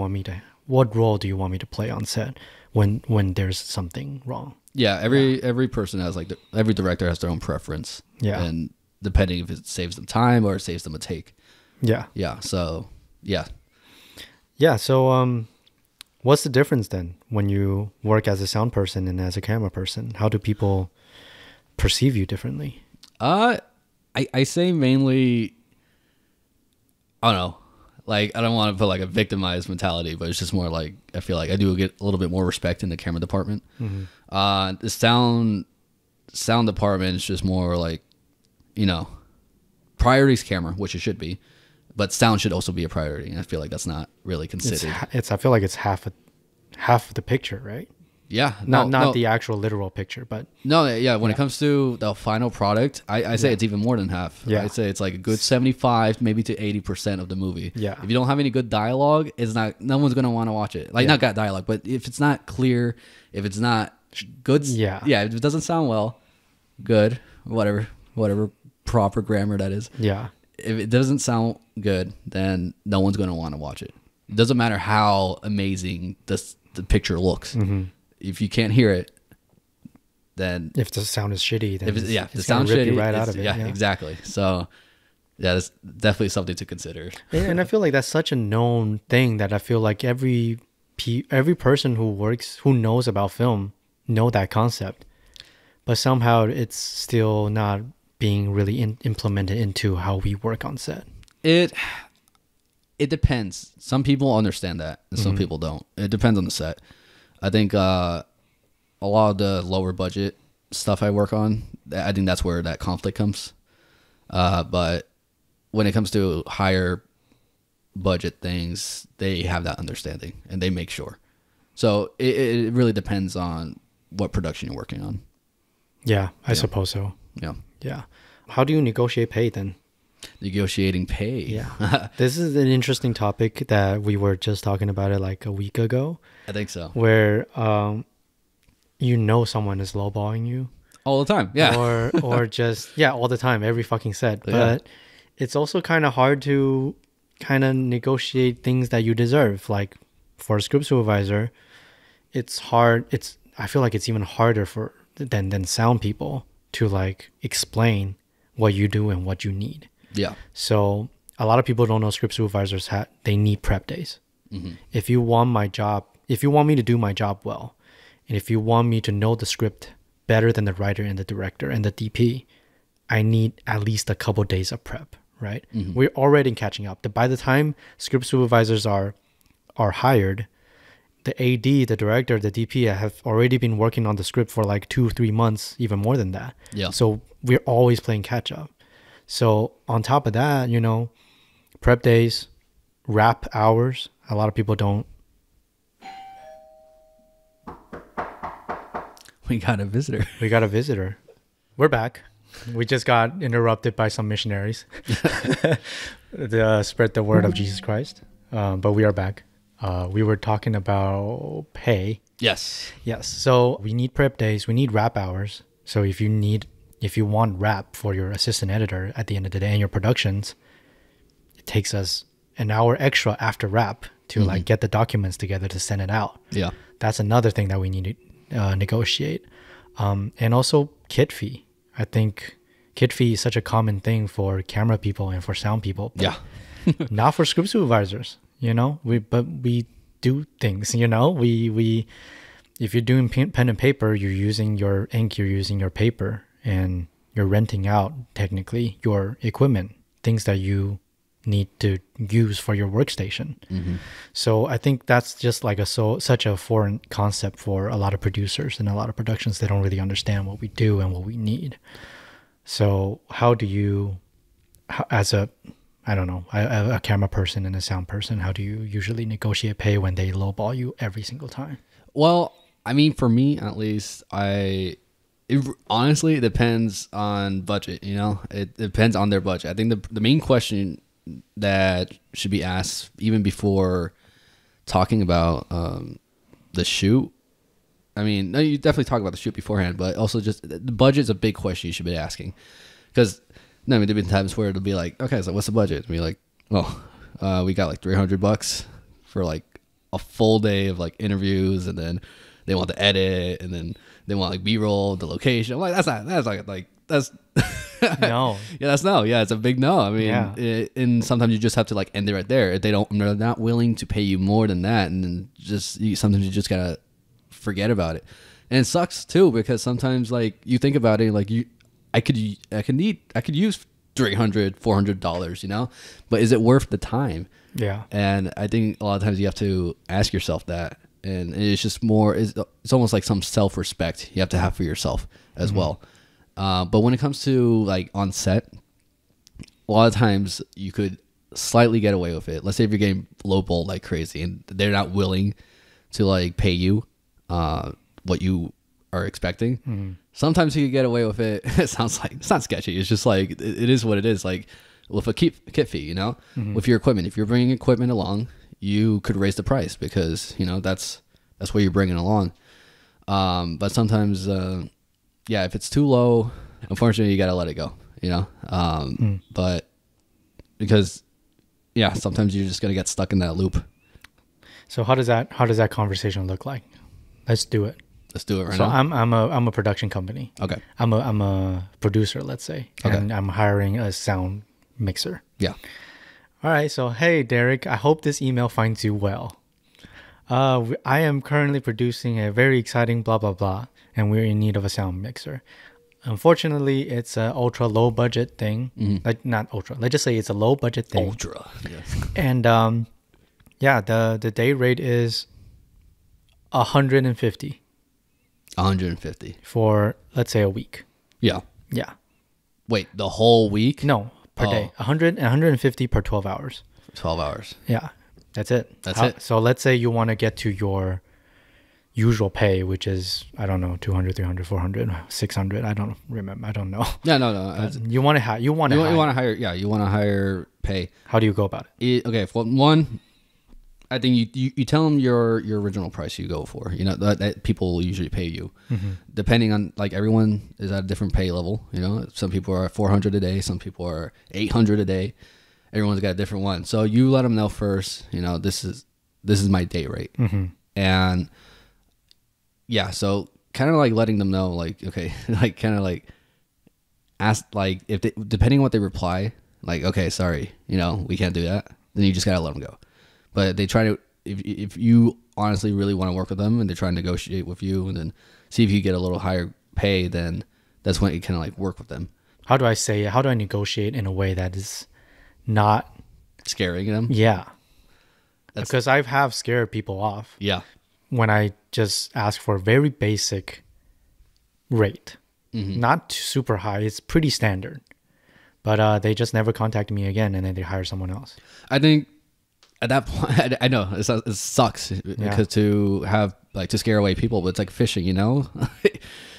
want me to play on set when there's something wrong? Yeah. Every person has like, every director has their own preference. Yeah. And depending if it saves them time or it saves them a take. Yeah. So. So, what's the difference then when you work as a sound person and as a camera person? How do people perceive you differently? I say mainly, I don't know, like, I don't want to put like a victimized mentality, but it's just more like, I feel like I do get a little bit more respect in the camera department. Mm-hmm. The sound department is just more like, you know, priority's camera, which it should be, but sound should also be a priority, and I feel like that's not really considered. I feel like it's half of the picture, right? Yeah. Not the actual literal picture, but no, yeah. When it comes to the final product, I say it's even more than half. Yeah. I'd say it's like a good 75, maybe to 80% of the movie. Yeah. If you don't have any good dialogue, it's not. No one's gonna want to watch it. Like, not got dialogue, but if it's not clear, if it's not good, if it doesn't sound well, good, whatever proper grammar that is. Yeah. If it doesn't sound good, then no one's going to want to watch it. It doesn't matter how amazing the picture looks. Mm-hmm. If you can't hear it, then if the sound is shitty, then it's going to rip you right out of it. Yeah, exactly. So yeah, that's definitely something to consider. And I feel like that's such a known thing that I feel like every person who knows about film know that concept, but somehow it's still not being really implemented into how we work on set. It depends. Some people understand that, and some people don't. It depends on the set. I think a lot of the lower budget stuff I work on, I think that's where that conflict comes. But when it comes to higher budget things, they have that understanding and they make sure. So it really depends on what production you're working on. Yeah, I suppose so. Yeah. How do you negotiate pay then? Negotiating pay. Yeah. This is an interesting topic that we were just talking about it like a week ago. I think so. Where you know someone is lowballing you. All the time. Yeah. Or just all the time, every fucking set. But it's also kind of hard to kind of negotiate things that you deserve. Like for a script supervisor, it's hard. I feel like it's even harder than sound people to like explain what you do and what you need. Yeah. So a lot of people don't know script supervisors they need prep days. Mm-hmm. If you want my job, if you want me to do my job well, and if you want me to know the script better than the writer and the director and the DP, I need at least a couple days of prep, right? Mm-hmm. We're already catching up. By the time script supervisors are hired, the AD, the director, the DP have already been working on the script for like 2-3 months, even more than that. Yeah. So we're always playing catch up. So on top of that, you know, prep days, wrap hours. A lot of people don't. We got a visitor. We're back. We just got interrupted by some missionaries to spread the word of Jesus Christ. But we are back. We were talking about pay. Yes. So we need prep days. We need wrap hours. So if you want wrap for your assistant editor at the end of the day and your productions, it takes us an hour extra after wrap to like get the documents together to send it out. Yeah. that's another thing that we need to negotiate. And also kit fee. I think kit fee is such a common thing for camera people and for sound people. Yeah. Not for script supervisors, you know, but we do things, you know, if you're doing pen and paper, you're using your ink, you're using your paper, and you're renting out technically your equipment, things that you need to use for your workstation. Mm-hmm. So I think that's just like such a foreign concept for a lot of producers and a lot of productions. They don't really understand what we do and what we need. So how do you, as a, I don't know, a camera person and a sound person, how do you usually negotiate pay when they lowball you every single time? Well, I mean, for me, at least, it honestly depends on budget, you know? It depends on their budget. I think the main question that should be asked even before talking about the shoot, I mean, no, you definitely talk about the shoot beforehand, but also just the budget's a big question you should be asking. Because, no, I mean, there've been times where it'll be like, okay, so what's the budget? And be like, oh, we got like $300 for like a full day of like interviews, and then they want to edit, and then they want like B-roll, the location. I'm like, that's no. Yeah, that's no. Yeah, it's a big no. I mean, yeah. And sometimes you just have to like end it right there. If they're not willing to pay you more than that, and then sometimes you just gotta forget about it. And it sucks too, because sometimes like you think about it, like I could use $300, $400, you know, but is it worth the time? Yeah. And I think a lot of times you have to ask yourself that, and it's just more, it's almost like some self-respect you have to have for yourself as mm-hmm. well. But when it comes to like on set, a lot of times you could slightly get away with it. Let's say if you're getting lowballed like crazy and they're not willing to like pay you what you are expecting. Mm-hmm. Sometimes you could get away with it. It sounds like it's not sketchy. It's just like it is what it is. Like with a kit fee, you know, mm-hmm. with your equipment. If you're bringing equipment along, you could raise the price because you know that's what you're bringing along. But sometimes, yeah, if it's too low, unfortunately, you gotta let it go. You know, but because yeah, sometimes you're just gonna get stuck in that loop. So how does that conversation look like? Let's do it. Let's do it right now. So I'm a production company. Okay. I'm a producer, let's say. Okay. And I'm hiring a sound mixer. Yeah. All right. So, hey, Derrick, I hope this email finds you well. I am currently producing a very exciting blah, blah, blah, and we're in need of a sound mixer. Unfortunately, it's an ultra low budget thing. Mm-hmm. Like, not ultra. Let's just say it's a low budget thing. Ultra. Yes. And yeah, the day rate is $150. 150 for, let's say, a week. Yeah. Yeah. Wait, the whole week? No, per day. 100 and 150 per 12 hours. 12 hours. Yeah. That's it. That's it. So let's say you want to get to your usual pay, which is, I don't know, 200, 300, 400, 600. I don't remember. I don't know. Yeah, no. You want to hire pay. How do you go about it? Okay, well, one, I think you tell them your original price you go for, you know, that people usually pay you. Mm-hmm. Depending on, like, everyone is at a different pay level, you know. Some people are $400 a day, some people are $800 a day. Everyone's got a different one. So you let them know first, you know, this is my day rate. Mm-hmm. And yeah, so kind of like letting them know, like, okay, like kind of like ask, like, if they, depending on what they reply, like, okay, sorry, you know, we can't do that, then you just got to let them go. But they try to, if you honestly really want to work with them and they try to negotiate with you and then see if you get a little higher pay, then that's when you kind of like work with them. How do I say it? How do I negotiate in a way that is not scaring them? Yeah. Because I have scared people off. Yeah. When I just ask for a very basic rate, mm-hmm. not super high. It's pretty standard, but they just never contact me again. And then they hire someone else. I think, at that point, I know it sucks because yeah. to have like to scare away people, but it's like fishing, you know.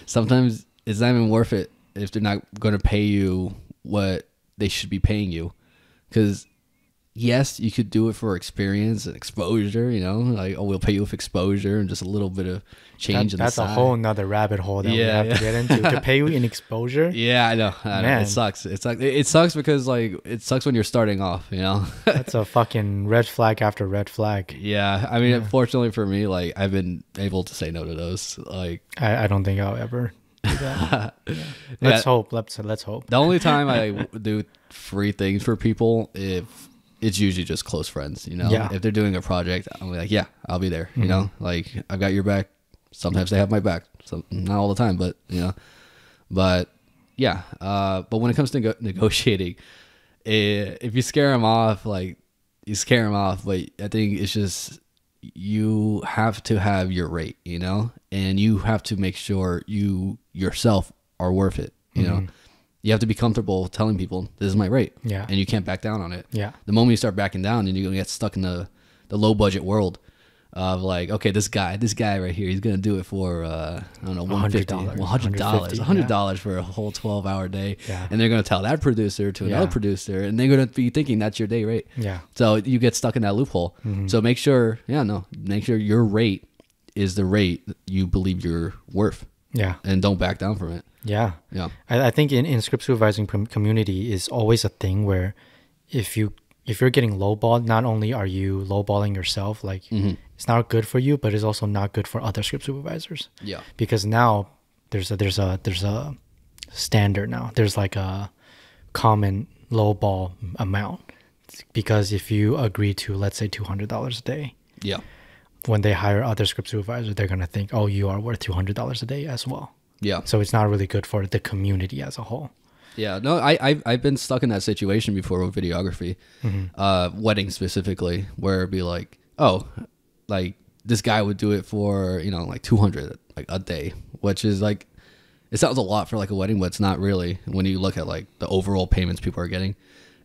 Sometimes it's not even worth it if they're not going to pay you what they should be paying you, because yes, you could do it for experience and exposure, you know, like, oh, we'll pay you with exposure and just a little bit of change in the side. That's a whole nother rabbit hole that we have to get into. To pay you in exposure? Yeah, I know. Man. It sucks. It sucks. It sucks because, like, it sucks when you're starting off, you know? That's a fucking red flag after red flag. Yeah. I mean, unfortunately for me, like, I've been able to say no to those. Like, I don't think I'll ever do that. Let's hope. Let's hope. The only time I do free things for people, if it's usually just close friends, you know. Yeah. If they're doing a project, I'm like, yeah, I'll be there. Mm-hmm. You know, like, I've got your back. Sometimes they have my back. So not all the time, but you know. But yeah, but when it comes to negotiating, if you scare them off, like, you scare them off. But I think it's just, you have to have your rate, you know, and you have to make sure you yourself are worth it, you know. You have to be comfortable telling people, this is my rate. Yeah. And you can't back down on it. Yeah. The moment you start backing down, and you're going to get stuck in the low budget world of like, okay, this guy right here, he's going to do it for, I don't know, $150, $100, $100 for a whole 12-hour day. Yeah. And they're going to tell that producer to another producer, and they're going to be thinking that's your day rate. Yeah. So you get stuck in that loophole. So make sure, make sure your rate is the rate that you believe you're worth. Yeah. And don't back down from it. Yeah. Yeah. I think in script supervising community is always a thing where if you're getting lowballed, not only are you lowballing yourself, like it's not good for you, but it's also not good for other script supervisors. Yeah. Because now there's a standard now. There's like a common lowball amount. Because if you agree to, let's say, $200 a day. Yeah. When they hire other script supervisors, they're going to think, oh, you are worth $200 a day as well. Yeah. So it's not really good for the community as a whole. Yeah. No, I've been stuck in that situation before with videography, weddings specifically, where it'd be like, oh, like this guy would do it for, you know, like $200 like a day, which is like, it sounds a lot for like a wedding, but it's not really when you look at like the overall payments people are getting.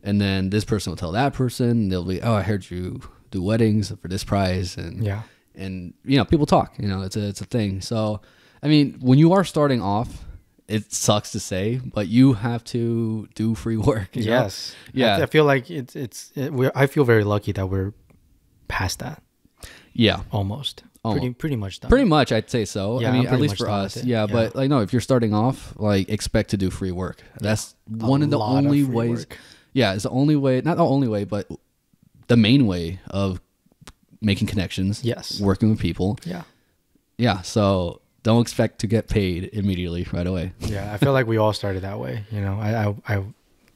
And then this person will tell that person, and they'll be, oh, I heard you do weddings for this price. And and you know, people talk, you know, it's a thing. So I mean, when you are starting off, it sucks to say, but you have to do free work. Yes. Know? Yeah. I feel like I feel very lucky that we're past that. Yeah. Almost. Pretty much done. Pretty much, I'd say so. Yeah, I mean, at least for us. Yeah, but like, no, if you're starting off, like, expect to do free work. That's one of the only ways. Yeah. It's the only way, not the only way, but the main way of making connections. Yes. Working with people. Yeah. Yeah. So don't expect to get paid immediately right away. Yeah, I feel like we all started that way. You know, I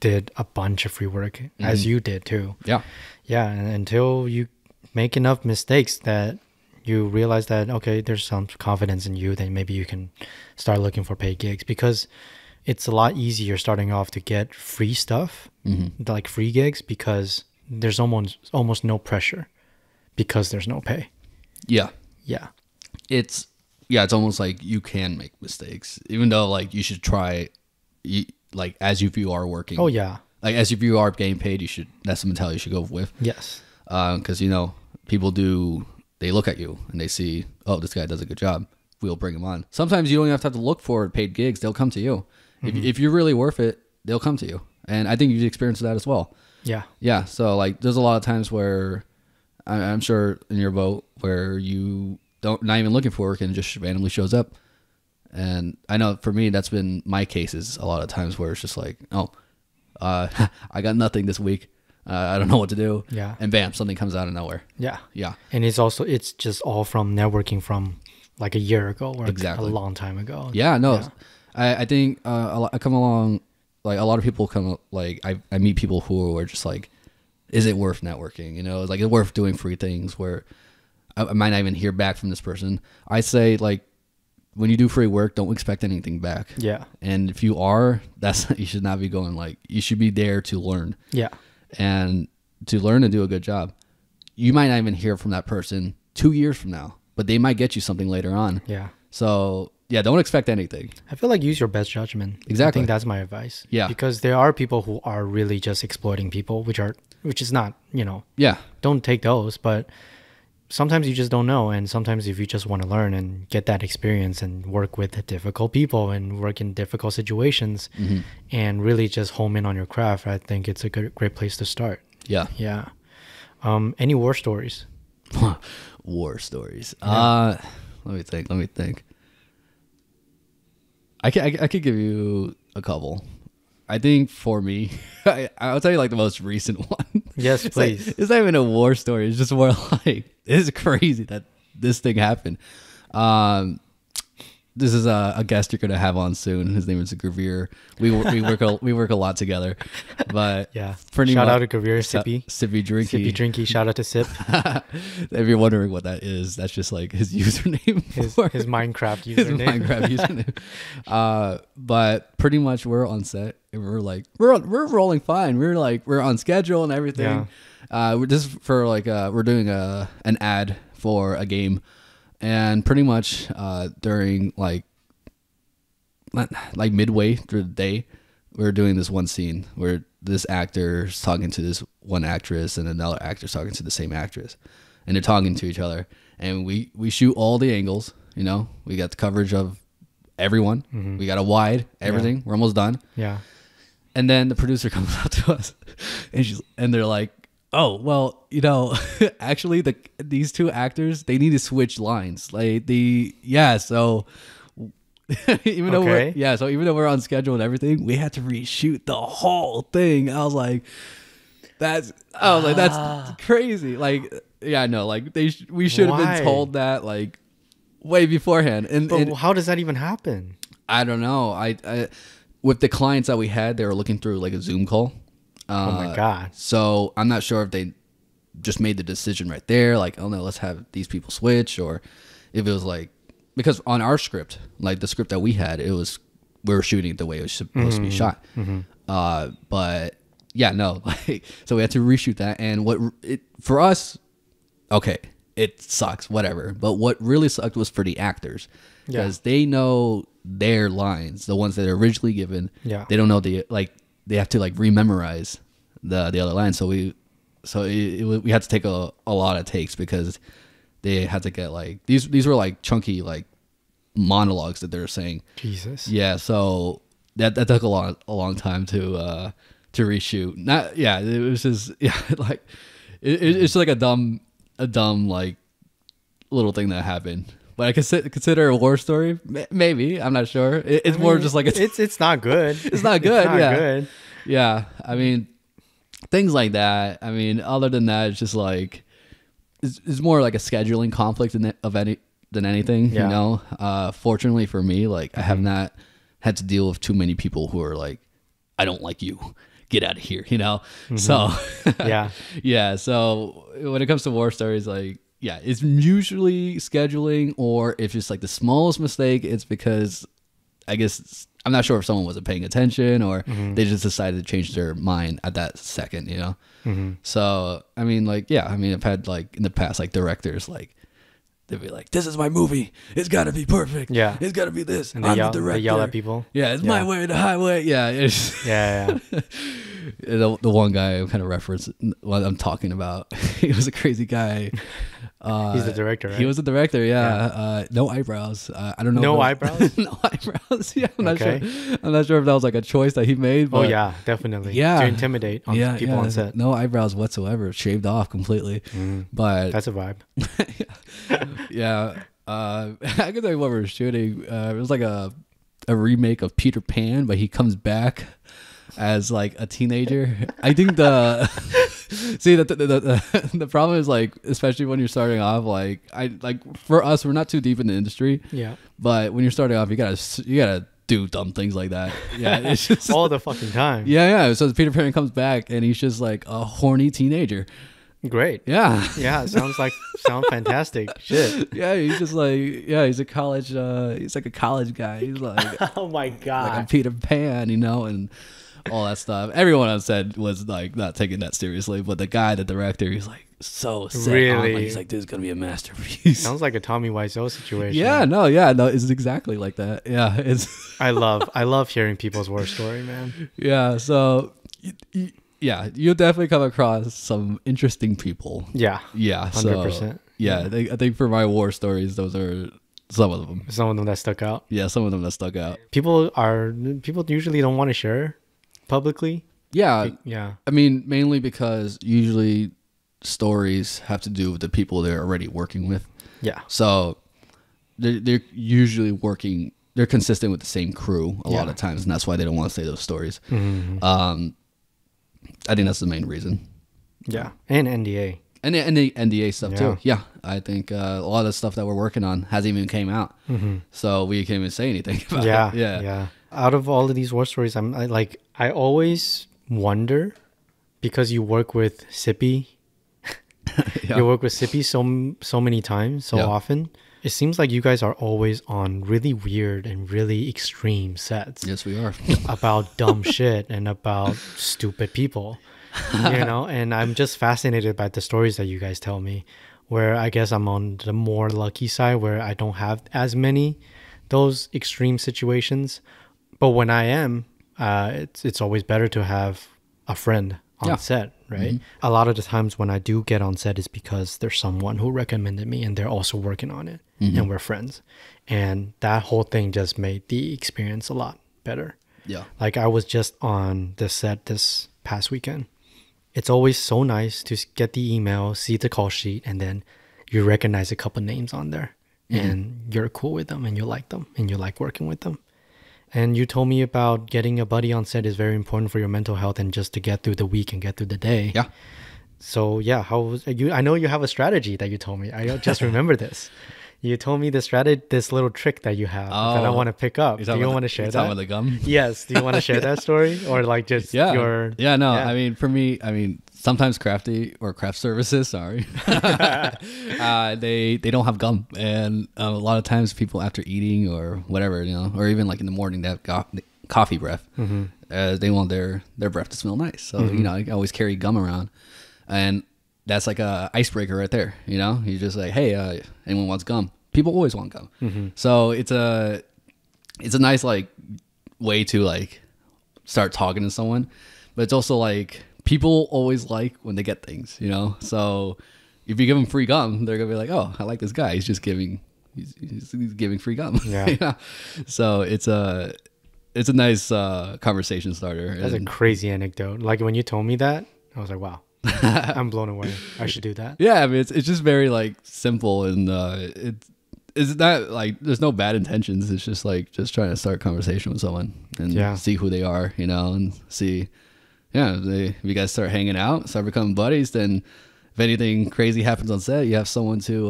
did a bunch of free work, as you did too. Yeah. Yeah, and until you make enough mistakes that you realize that, okay, there's some confidence in you, then maybe you can start looking for paid gigs, because it's a lot easier starting off to get free stuff, like free gigs, because there's almost no pressure because there's no pay. Yeah. Yeah. It's almost like you can make mistakes, even though, like, you should try, like, as if you are working. Oh, yeah. Like, as if you are getting paid, you should, that's the mentality you should go with. Yes. Because, you know, people do, they look at you and they see, oh, this guy does a good job. We'll bring him on. Sometimes you don't even have to look for paid gigs. They'll come to you. If you're really worth it, they'll come to you. And I think you've experienced that as well. Yeah. Yeah. So, like, there's a lot of times where, I'm sure in your boat, where you not even looking for work and it just randomly shows up. And I know for me, that's been my cases a lot of times, where it's just like, oh, I got nothing this week. I don't know what to do. Yeah. And bam, something comes out of nowhere. Yeah. Yeah. And it's just all from networking from like a year ago or a long time ago. Yeah. No, yeah. I think I come along, like a lot of people come, like I meet people who are just like, is it worth networking? You know, it's like, it's worth doing free things where I might not even hear back from this person. I say, like, when you do free work, don't expect anything back. Yeah. And if you are, you should not be going, like, you should be there to learn. Yeah. And to learn and do a good job. You might not even hear from that person 2 years from now, but they might get you something later on. Yeah. So, yeah, don't expect anything. I feel like use your best judgment. Exactly. I think that's my advice. Yeah. Because there are people who are really just exploiting people, which is not, you know. Yeah. Don't take those, but sometimes you just don't know, and sometimes if you just want to learn and get that experience and work with difficult people and work in difficult situations and really just home in on your craft, I think it's a great place to start. Yeah. Yeah. Any war stories? War stories. Yeah. Let me think. I could give you a couple. I think for me, I'll tell you like the most recent one. Yes, please. It's not even a war story. It's just more like, it's crazy that this thing happened. This is a guest you're gonna have on soon. His name is Gravir. We work a lot together, but yeah. Shout out to Gravir, Sippy Drinky. Shout out to Sip. If you're wondering what that is, that's just like his username. His Minecraft username. His Minecraft username. But pretty much we're on set and we're like we're rolling fine. We're like on schedule and everything. Yeah. We're just for like we're doing an ad for a game. And pretty much during like midway through the day, we were doing this one scene where this actor's talking to this one actress and another actor's talking to the same actress, and they're talking to each other. And we shoot all the angles, you know. We got the coverage of everyone. Mm-hmm. We got a wide, everything. Yeah. We're almost done. Yeah. And then the producer comes up to us, and they're like, "Oh, well, you know, actually these two actors, they need to switch lines. Like even though we're on schedule and everything, we had to reshoot the whole thing." I was like that's crazy. Like, yeah, no, like we should have been told that like way beforehand. But how does that even happen? I don't know. I with the clients that we had, they were looking through like a Zoom call. Oh my God. So I'm not sure if they just made the decision right there, like, oh no, let's have these people switch, or if it was like, because on our script, like the script that we had, we were shooting it the way it was supposed to be shot. But yeah, no, like, so we had to reshoot that. And for us, okay, it sucks, whatever. But what really sucked was for the actors, because they know their lines, the ones that are originally given. Yeah. They don't know they have to like rememorize the other line. So we had to take a lot of takes, because they had to get like these were like chunky like monologues that they were saying. Jesus. Yeah. So that took a long time to reshoot. It was just like it's like a dumb like little thing that happened. But I consider a war story, maybe. I'm not sure. It's more just like it's not good. It's not good. Yeah. I mean, things like that. I mean, other than that, it's just like it's more like a scheduling conflict than anything. Yeah. You know. Fortunately for me, like I have not had to deal with too many people who are like, I don't like you. Get out of here. You know. So yeah. So when it comes to war stories, like. Yeah, it's usually scheduling, or if it's like the smallest mistake, it's because I guess I'm not sure if someone wasn't paying attention, or they just decided to change their mind at that second, you know? So, I mean, like, yeah, I mean, I've had like in the past, like directors, like they'd be like, this is my movie. It's got to be perfect. Yeah. It's got to be this. And they yell at people. Yeah, it's my way or the highway. Yeah. Yeah. The one guy I'm kind of referencing what I'm talking about, he was a crazy guy. He's the director, right? He was the director, yeah. No eyebrows. I don't know. No eyebrows? No eyebrows. Yeah, I'm not sure. I'm not sure if that was like a choice that he made. But, oh, yeah, definitely. Yeah. To intimidate people on set. No eyebrows whatsoever. Shaved off completely. But that's a vibe. Yeah. I can tell you what we were shooting. It was like a remake of Peter Pan, but he comes back as like a teenager. I think the problem is like, especially when you're starting off, like for us, we're not too deep in the industry. Yeah. But when you're starting off, you gotta do dumb things like that. Yeah. It's just all the fucking time. Yeah. So Peter Pan comes back and he's just like a horny teenager. Great. Yeah. Yeah. Sounds fantastic. Shit. Yeah. He's just like, yeah, he's like a college guy. He's like, oh my God. Like a Peter Pan, you know, and all that stuff. Everyone I've said was like not taking that seriously, but the guy, the director, he's like so set on, like, he's like, this is gonna be a masterpiece. Sounds like a Tommy Wiseau situation. Yeah, no, yeah, no, it's exactly like that. Yeah, it's. I love hearing people's war story, man. Yeah, so yeah, you'll definitely come across some interesting people. Yeah, 100%. Yeah, I think for my war stories, those are. Some of them that stuck out. Yeah, some of them that stuck out. People usually don't want to share. Publicly? Yeah. I mean, mainly because usually stories have to do with the people they're already working with. Yeah. So they're usually working, they're consistent with the same crew a lot of times, and that's why they don't want to say those stories. Mm-hmm. I think that's the main reason. Yeah. And NDA. And the NDA stuff too. Yeah. I think a lot of the stuff that we're working on hasn't even came out. Mm-hmm. So we can't even say anything about it. Yeah. Yeah. Out of all of these war stories, I always wonder, because you work with Sippy, you work with Sippy so many times, so often. It seems like you guys are always on really weird and really extreme sets. Yes, we are. About dumb shit and about stupid people, you know? And I'm just fascinated by the stories that you guys tell me, where I guess I'm on the more lucky side where I don't have as many those extreme situations. But when I am, it's always better to have a friend on set, right? Mm-hmm. A lot of the times when I do get on set is because there's someone who recommended me and they're also working on it, mm-hmm. and we're friends. And that whole thing just made the experience a lot better. Yeah. Like I was just on the set this past weekend. It's always so nice to get the email, see the call sheet, and then you recognize a couple names on there, mm-hmm. and you're cool with them and you like them and you like working with them. And you told me about getting a buddy on set is very important for your mental health and just to get through the week and get through the day. Yeah. So yeah, how was you? I know you have a strategy that you told me. I just remember this. You told me the strategy, this little trick that you have that I want to pick up. Do you want to share that? With the gum? Yes. Do you want to share that story or like just your? Yeah. No. Yeah. I mean, for me, I mean, sometimes Crafty or Craft Services, sorry, they don't have gum, and a lot of times people after eating or whatever, you know, or even like in the morning they have coffee breath. Mm-hmm. They want their breath to smell nice, so mm-hmm. you know, I always carry gum around, and that's like a icebreaker right there. You know, you just like, hey, anyone wants gum? People always want gum, mm-hmm. so it's a nice like way to like start talking to someone, but it's also like, people always like when they get things, you know? So if you give them free gum, they're going to be like, oh, I like this guy. He's just giving, he's giving free gum. Yeah. You know? So it's a nice conversation starter. That's a crazy anecdote. Like when you told me that, I was like, wow, I'm blown away. I should do that. Yeah. I mean, it's just very like simple, and it's not like there's no bad intentions. It's just like, just trying to start a conversation with someone and see who they are, you know, and see. Yeah, if you guys start hanging out, start becoming buddies, then if anything crazy happens on set, you have someone to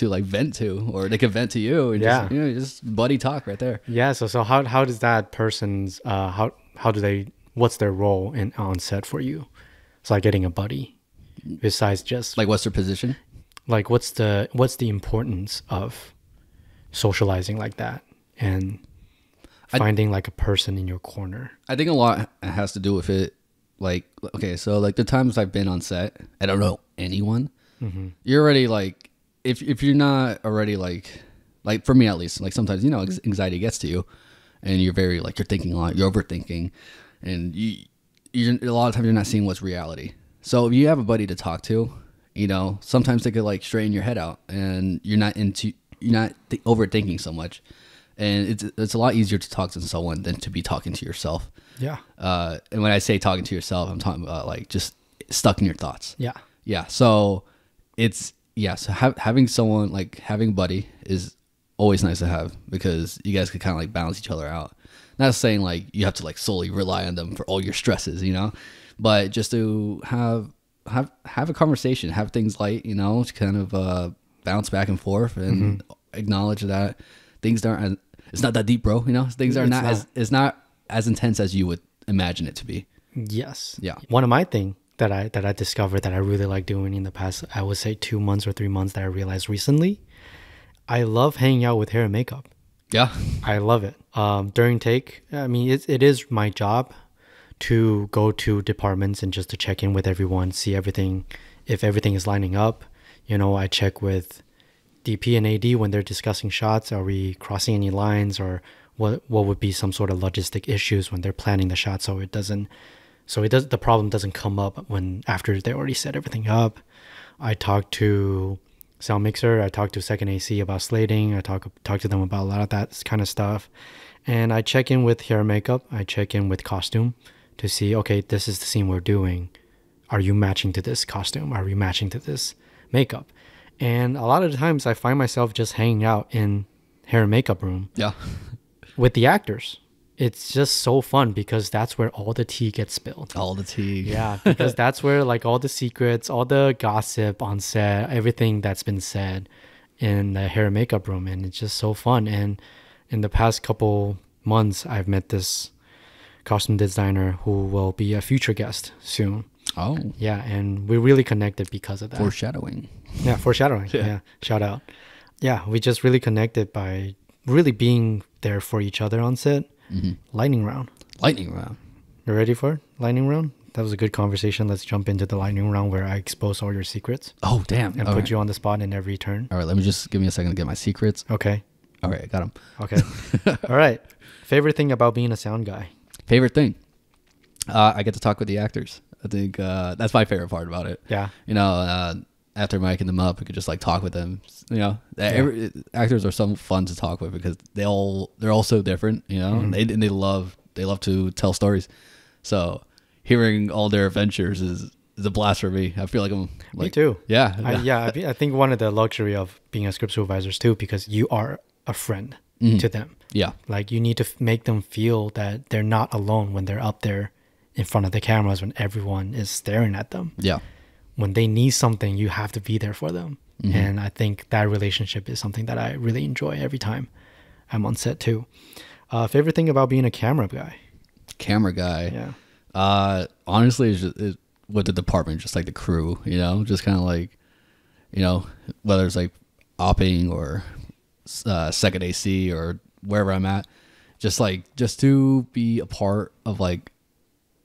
like vent to, or they can vent to you, and just, you know, just buddy talk right there. Yeah. So how does that person's what's their role in on set for you? It's like getting a buddy, besides just like what's their position? Like what's the importance of socializing like that and finding like a person in your corner? I think a lot has to do with it. Like, okay, so like the times I've been on set, I don't know anyone. Mm-hmm. You're already like, if you're not already like for me at least, like sometimes, you know, anxiety gets to you and you're very like, you're thinking a lot, you're overthinking, and you're a lot of times you're not seeing what's reality. So if you have a buddy to talk to, you know, sometimes they could like straighten your head out and you're not overthinking so much. And it's a lot easier to talk to someone than to be talking to yourself. Yeah. And when I say talking to yourself, I'm talking about like just stuck in your thoughts. Yeah. Yeah. So having someone, like having a buddy is always nice to have, because you guys can kind of like balance each other out. Not saying like you have to like solely rely on them for all your stresses, you know, but just to have a conversation, have things light, you know, to kind of bounce back and forth and mm-hmm. acknowledge that things aren't, it's not that deep, bro. You know, things are not as, it's not as intense as you would imagine it to be. Yes. Yeah. One of my thing that I discovered that I really like doing in the past, I would say 2 months or 3 months, that I realized recently, I love hanging out with hair and makeup. Yeah. I love it. During take, I mean, it is my job to go to departments and just to check in with everyone, see everything, if everything is lining up. You know, I check with DP and AD when they're discussing shots. Are we crossing any lines, or what would be some sort of logistic issues when they're planning the shot, so the problem doesn't come up when after they already set everything up. I talked to sound mixer, I talked to second AC about slating, I talk to them about a lot of that kind of stuff, and I check in with hair and makeup, I check in with costume to see, okay, this is the scene we're doing. Are you matching to this costume? Are you matching to this makeup? And a lot of the times I find myself just hanging out in hair and makeup room with the actors. It's just so fun because that's where all the tea gets spilled. All the tea. Yeah, because that's where like all the secrets, all the gossip on set, everything that's been said in the hair and makeup room. And it's just so fun. And in the past couple months, I've met this costume designer who will be a future guest soon. Oh. Yeah, and we really connected because of that. Foreshadowing. Yeah, foreshadowing. Yeah, shout out. Yeah, we just really connected by really being there for each other on set. Mm-hmm. Lightning round. Lightning round. You ready for it? Lightning round? That was a good conversation. Let's jump into the lightning round where I expose all your secrets. Oh, damn. And all put you on the spot in every turn. All right, let me just give me a second to get my secrets. Okay. All right, I got them. Okay. All right. Favorite thing about being a sound guy? Favorite thing? I get to talk with the actors. I think that's my favorite part about it. Yeah. You know, after micing them up, we could just like talk with them. You know, actors are so fun to talk with because they're all so different. You know, and they love to tell stories. So hearing all their adventures is a blast for me. I feel like I'm like, me too. Yeah, I think one of the luxury of being a script supervisor is too because you are a friend to them. Yeah, like you need to make them feel that they're not alone when they're up there in front of the cameras when everyone is staring at them. Yeah. When they need something, you have to be there for them. Mm-hmm. And I think that relationship is something that I really enjoy every time I'm on set too. Favorite thing about being a camera guy? Camera guy? Yeah. Honestly, it's just, with the department, just like the crew, you know, just kind of like, you know, whether it's like opping or second AC or wherever I'm at, just to be a part of like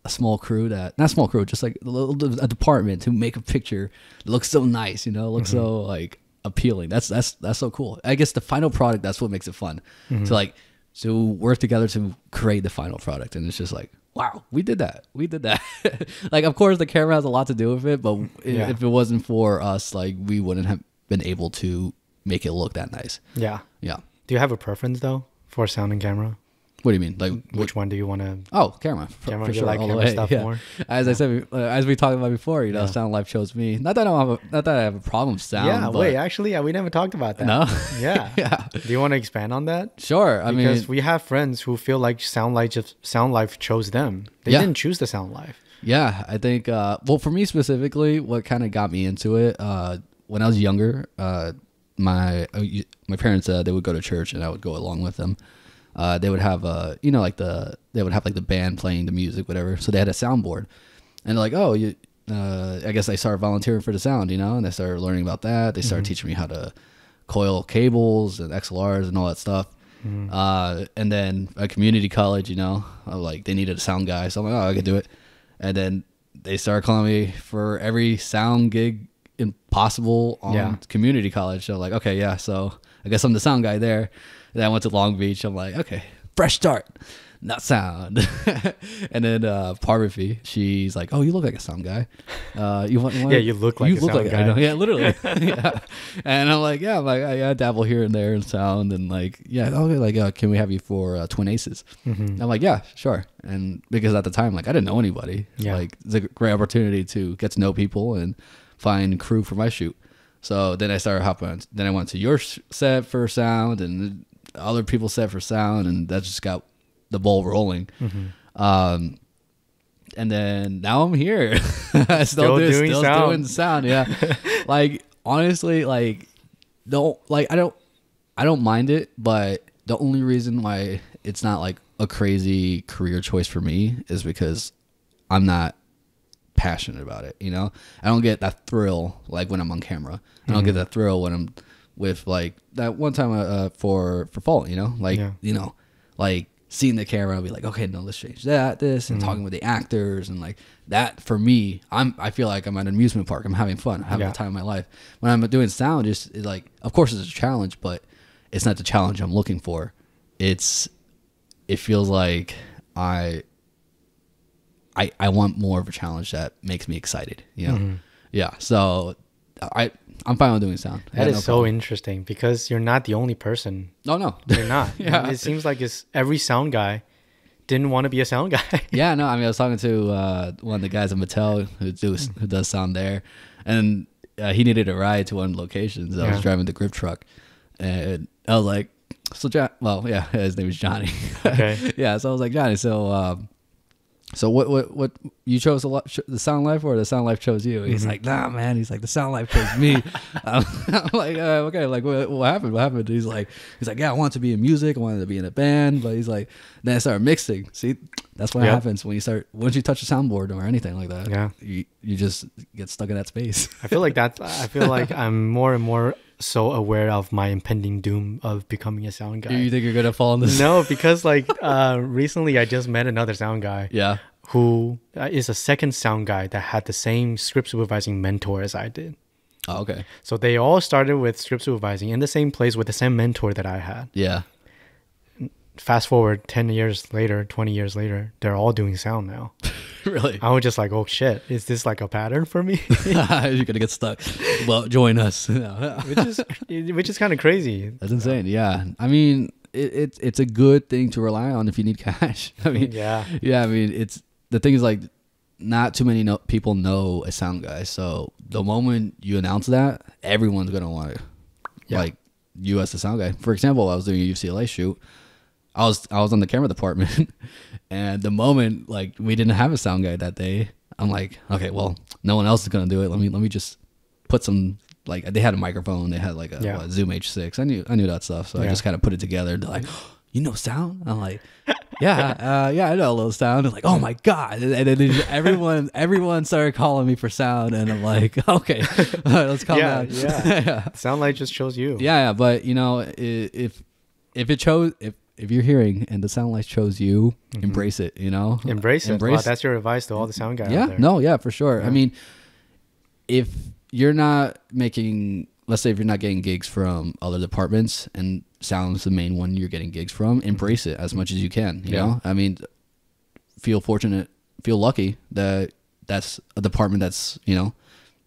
a small crew that, not small crew, just like a department to make a picture that looks so nice, you know, looks so like appealing. That's so cool. I guess the final product, that's what makes it fun. So like, so work together to create the final product. And it's just like, wow, we did that. We did that. Like, of course the camera has a lot to do with it, but if it wasn't for us, like we wouldn't have been able to make it look that nice. Yeah. Yeah. Do you have a preference though for sound and camera? What do you mean? Like which one do you want to? Oh, camera. For sure. Like camera stuff more. As I said, as we talked about before, you know, sound life chose me. Not that I have a problem with sound. Yeah. But... Wait, actually, we never talked about that. No. Yeah. Yeah. Do you want to expand on that? Sure. I mean, because we have friends who feel like sound life chose them. They didn't choose the sound life. Yeah, I think. Well, for me specifically, what kind of got me into it when I was younger, my parents they would go to church and I would go along with them. They would have you know, like they would have like the band playing the music, whatever. So they had a soundboard, and they're like, oh, you. I guess I started volunteering for the sound, you know, and I started learning about that. They started teaching me how to coil cables and XLRs and all that stuff. And then a community college, you know, like they needed a sound guy, so I'm like, oh, I could do it. And then they started calling me for every sound gig impossible on community college. So I'm like, okay, yeah, so I guess I'm the sound guy there. Then I went to Long Beach. I'm like, okay, fresh start, not sound. And then Parvati, she's like, oh, you look like a sound guy. You want? Yeah, you look like a sound guy. I know. Yeah, literally. Yeah. And I'm like, yeah, I dabble here and there in sound and like, yeah, okay, like, can we have you for Twin Aces? I'm like, yeah, sure. And because at the time, like, I didn't know anybody. Like, it's a great opportunity to get to know people and find crew for my shoot. So then I started hopping on. Then I went to your set for sound and other people set for sound, and that just got the ball rolling. And then now I'm here. still doing sound. Yeah. Like, honestly, like, I don't mind it, but the only reason why it's not like a crazy career choice for me is because I'm not passionate about it. You know, I don't get that thrill like when I'm on camera. I don't get that thrill when I'm with like that one time for Fault, you know, like, you know, like seeing the camera, I'll be like, okay, no, let's change this and talking with the actors and like that for me, I feel like I'm at an amusement park. I'm having fun. I'm having the time of my life. When I'm doing sound, just like, of course it's a challenge, but it's not the challenge I'm looking for. It feels like I want more of a challenge that makes me excited, you know? Yeah. So I'm fine with doing sound. That is no problem. So interesting because you're not the only person. No, no. You're not. It seems like it's every sound guy didn't want to be a sound guy. Yeah, no, I mean, I was talking to one of the guys at Mattel who does sound there, and he needed a ride to one of the locations. So yeah. I was driving the grip truck, and I was like, so John, well, yeah, his name is Johnny. Okay. Yeah, so I was like, Johnny, so what you chose the sound life, or the sound life chose you? And he's like, nah, man. He's like, the sound life chose me. I'm like, okay, like what happened? What happened? And he's like, yeah, I wanted to be in music. I wanted to be in a band, but he's like, then I started mixing. See, that's what happens when you start. Once you touch a soundboard or anything like that, yeah, you just get stuck in that space. I feel like that. I feel like I'm more and more so aware of my impending doom of becoming a sound guy. You think you're gonna fall in this? No, because like recently I just met another sound guy. Yeah. Who is a second sound guy that had the same script supervising mentor as I did. Oh, okay. So they all started with script supervising in the same place with the same mentor that I had. Yeah. Fast forward 10 years later, 20 years later, they're all doing sound now. Really? I was just like, oh shit, is this like a pattern for me? You're gonna get stuck. Well, join us. which is kind of crazy. That's insane. Yeah, I mean, it's a good thing to rely on if you need cash. I mean, yeah, I mean, it's, the thing is, like, not too many people know a sound guy, so the moment you announce that, everyone's gonna want it. Yeah. Like you as a sound guy, for example. I was doing a UCLA shoot. I was on the camera department, and the moment, like, we didn't have a sound guy that day, I'm like, okay, well, no one else is gonna do it. Let me just put some, like, they had a microphone, they had like a what, Zoom H6. I knew that stuff, so I just kind of put it together. They're like, oh, you know sound? I'm like, yeah, yeah, I know a little sound. They're like, oh my god! And then everyone started calling me for sound, and I'm like, okay, all right, let's calm down. Yeah. Yeah, sound light just chose you. Yeah, but you know, if you're hearing and the sound light chose you, embrace it, you know? Embrace it. Wow, that's your advice to all the sound guys out there. No, yeah, for sure. Yeah. I mean, if you're not making, let's say if you're not getting gigs from other departments and sound's the main one you're getting gigs from, embrace it as much as you can, you know? I mean, feel fortunate, feel lucky that that's a department that's, you know,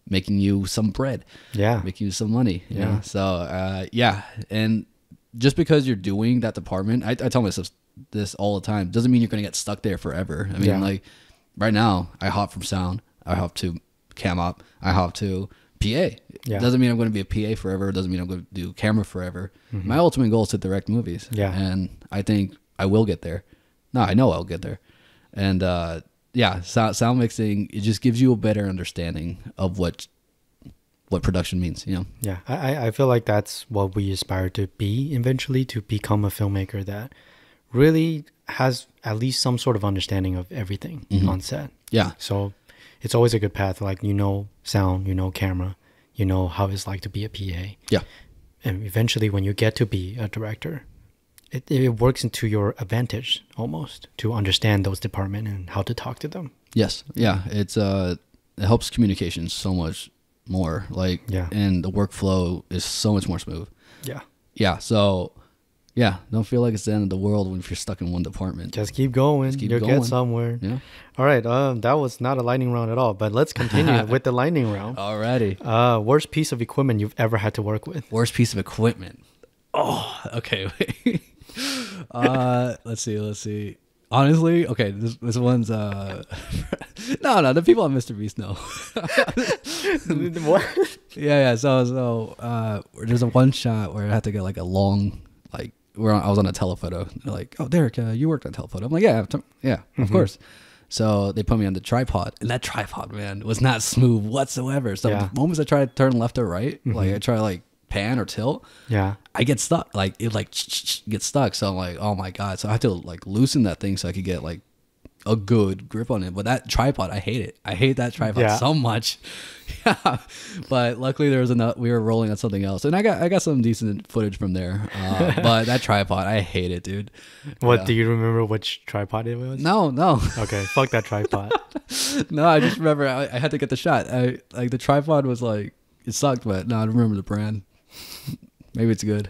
making you some bread. Yeah. Making you some money, you know? So, yeah, and just because you're doing that department, I tell myself this all the time, doesn't mean you're going to get stuck there forever. I mean, like right now, I hop from sound, I hop to cam op, I hop to PA. Yeah. Doesn't mean I'm going to be a PA forever. Doesn't mean I'm going to do camera forever. My ultimate goal is to direct movies. Yeah. And I think I will get there. No, I know I'll get there. And yeah, sound mixing, it just gives you a better understanding of what production means, you know? Yeah, I feel like that's what we aspire to be eventually, to become a filmmaker that really has at least some sort of understanding of everything on set. Yeah. So it's always a good path. Like, you know sound, you know camera, you know how it's like to be a PA. Yeah. And eventually when you get to be a director, it works into your advantage almost to understand those departments and how to talk to them. Yes. Yeah. It's, it helps communication so much more, like, and the workflow is so much more smooth. Yeah, so yeah, don't feel like it's the end of the world if you're stuck in one department. Just keep going. Just keep going. Get somewhere. Yeah. All right, that was not a lightning round at all, but let's continue with the lightning round. Alrighty. Worst piece of equipment you've ever had to work with? Worst piece of equipment? Oh, okay. Wait. Let's see. Honestly, okay, this one's no, the people on Mr. Beast know. What? Yeah. So there's a one shot where I had to get like a long, like, I was on a telephoto. They're like, oh, Derek, you worked on telephoto. I'm like, yeah, of course. So they put me on the tripod, and that tripod, man, was not smooth whatsoever. So the moments I try to turn left or right, like I try to like pan or tilt, I get stuck, like it like gets stuck. So I'm like, oh my god, so I have to like loosen that thing so I could get like a good grip on it. But that tripod, I hate that tripod so much. But luckily there was enough, we were rolling on something else, and I got some decent footage from there. But that tripod, I hate it, dude. What, do you remember which tripod it was? No. Okay, fuck that tripod. No, I just remember I had to get the shot. Like the tripod was like, it sucked, but no, I remember the brand. Maybe it's good.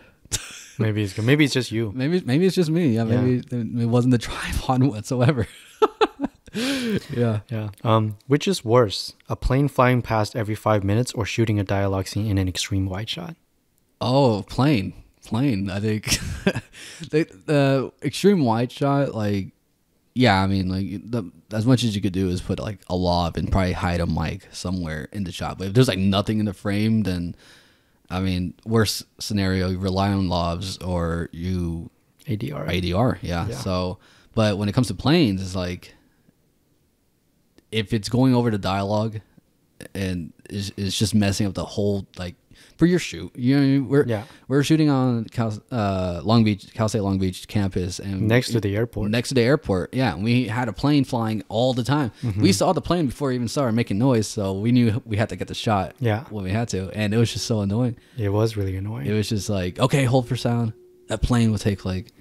Maybe it's good. Maybe it's just you. Maybe it's just me. Yeah. Maybe it wasn't the tripod whatsoever. Yeah. Which is worse, a plane flying past every 5 minutes, or shooting a dialogue scene in an extreme wide shot? Oh, plane. I think the extreme wide shot, like, Yeah, I mean, like, as much as you could do is put, like, a lob and probably hide a mic somewhere in the shot. But if there's, like, nothing in the frame, then, I mean, worst scenario, you rely on lobs or you... ADR. ADR, yeah. So, but when it comes to planes, it's like, if it's going over the dialogue and it's just messing up the whole, like, for your shoot, you know, we're shooting on Cal State Long Beach campus, and next to the airport. Next to the airport, yeah. And we had a plane flying all the time. Mm-hmm. We saw the plane before it even started making noise, so we knew we had to get the shot. Yeah, when we had to, and it was just so annoying. It was really annoying. It was just like, okay, hold for sound. That plane would take like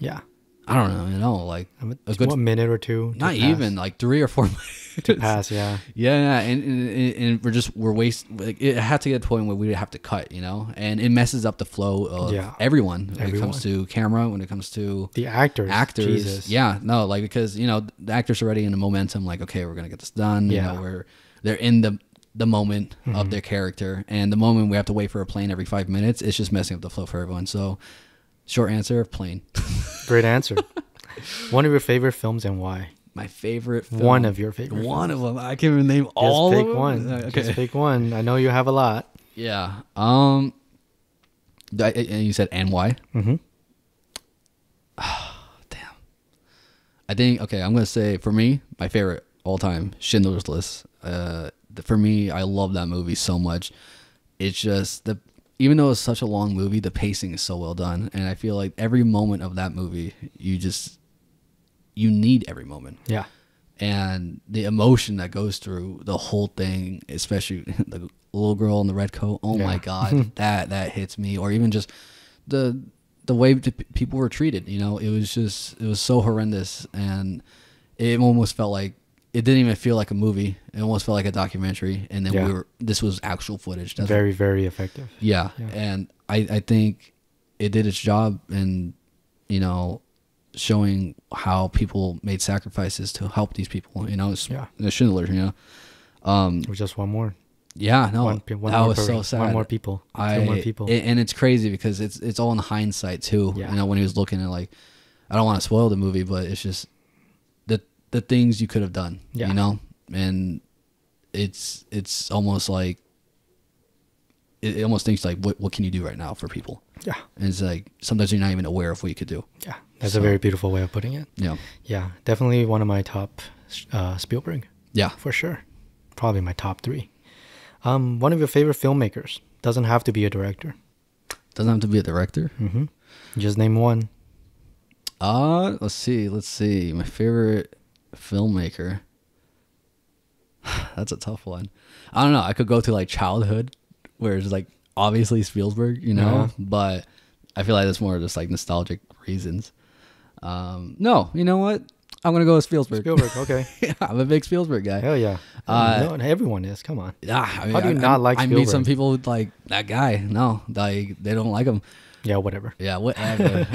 I don't know, like a good 1 minute or two. Not even like 3 or 4 minutes to pass. Yeah. And we're wasting. Like, it had to get to a point where we have to cut, you know, and it messes up the flow of everyone when it comes to camera, when it comes to the actors. Jesus. Yeah, no, like, because you know the actors are already in the momentum. Like, okay, we're gonna get this done. Yeah, you know, they're in the moment of their character, and the moment we have to wait for a plane every 5 minutes, it's just messing up the flow for everyone. So. Short answer, plane. Great answer. One of your favorite films and why? My favorite film. One of your favorite films. One of them. I can't even name all of them. Just pick one. I know you have a lot. Yeah. And you said and why? Mm-hmm. Oh, damn. I think, okay, I'm going to say for me, my favorite all time, Schindler's List. For me, I love that movie so much. It's just the... Even though it's such a long movie, the pacing is so well done. And I feel like every moment of that movie, you need every moment. Yeah. And the emotion that goes through the whole thing, especially the little girl in the red coat. Oh my God, that hits me. Or even just the way people were treated, you know, it was so horrendous. And it almost felt like, it didn't even feel like a movie. It almost felt like a documentary. And then this was actual footage. That's very, very effective. Yeah. And I think it did its job in, you know, showing how people made sacrifices to help these people, you know, the Schindler, you know. It was just one more. Yeah, no, that was so sad. One more people. Two more people. And it's crazy because it's all in hindsight too. Yeah. You know, when he was looking at, like, I don't want to spoil the movie, but it's just, the things you could have done, you know, and it's almost like it almost thinks like, what can you do right now for people? Yeah, and it's like sometimes you're not even aware of what you could do. Yeah, that's a very beautiful way of putting it. Yeah, definitely one of my top Spielberg. Yeah, for sure, probably my top three. One of your favorite filmmakers. Doesn't have to be a director. Doesn't have to be a director. Mm-hmm. Just name one. Let's see. My favorite filmmaker. That's a tough one. I don't know. I could go to like childhood, where it's like obviously Spielberg, you know, but I feel like that's more just like nostalgic reasons. No, you know what? I'm gonna go with Spielberg. Spielberg, okay. Yeah, I'm a big Spielberg guy. Hell yeah. No, everyone is. Come on. Yeah. I mean, how do you not like Spielberg? I meet some people with, like, that guy. No, like they don't like him. Yeah, whatever. Yeah, whatever.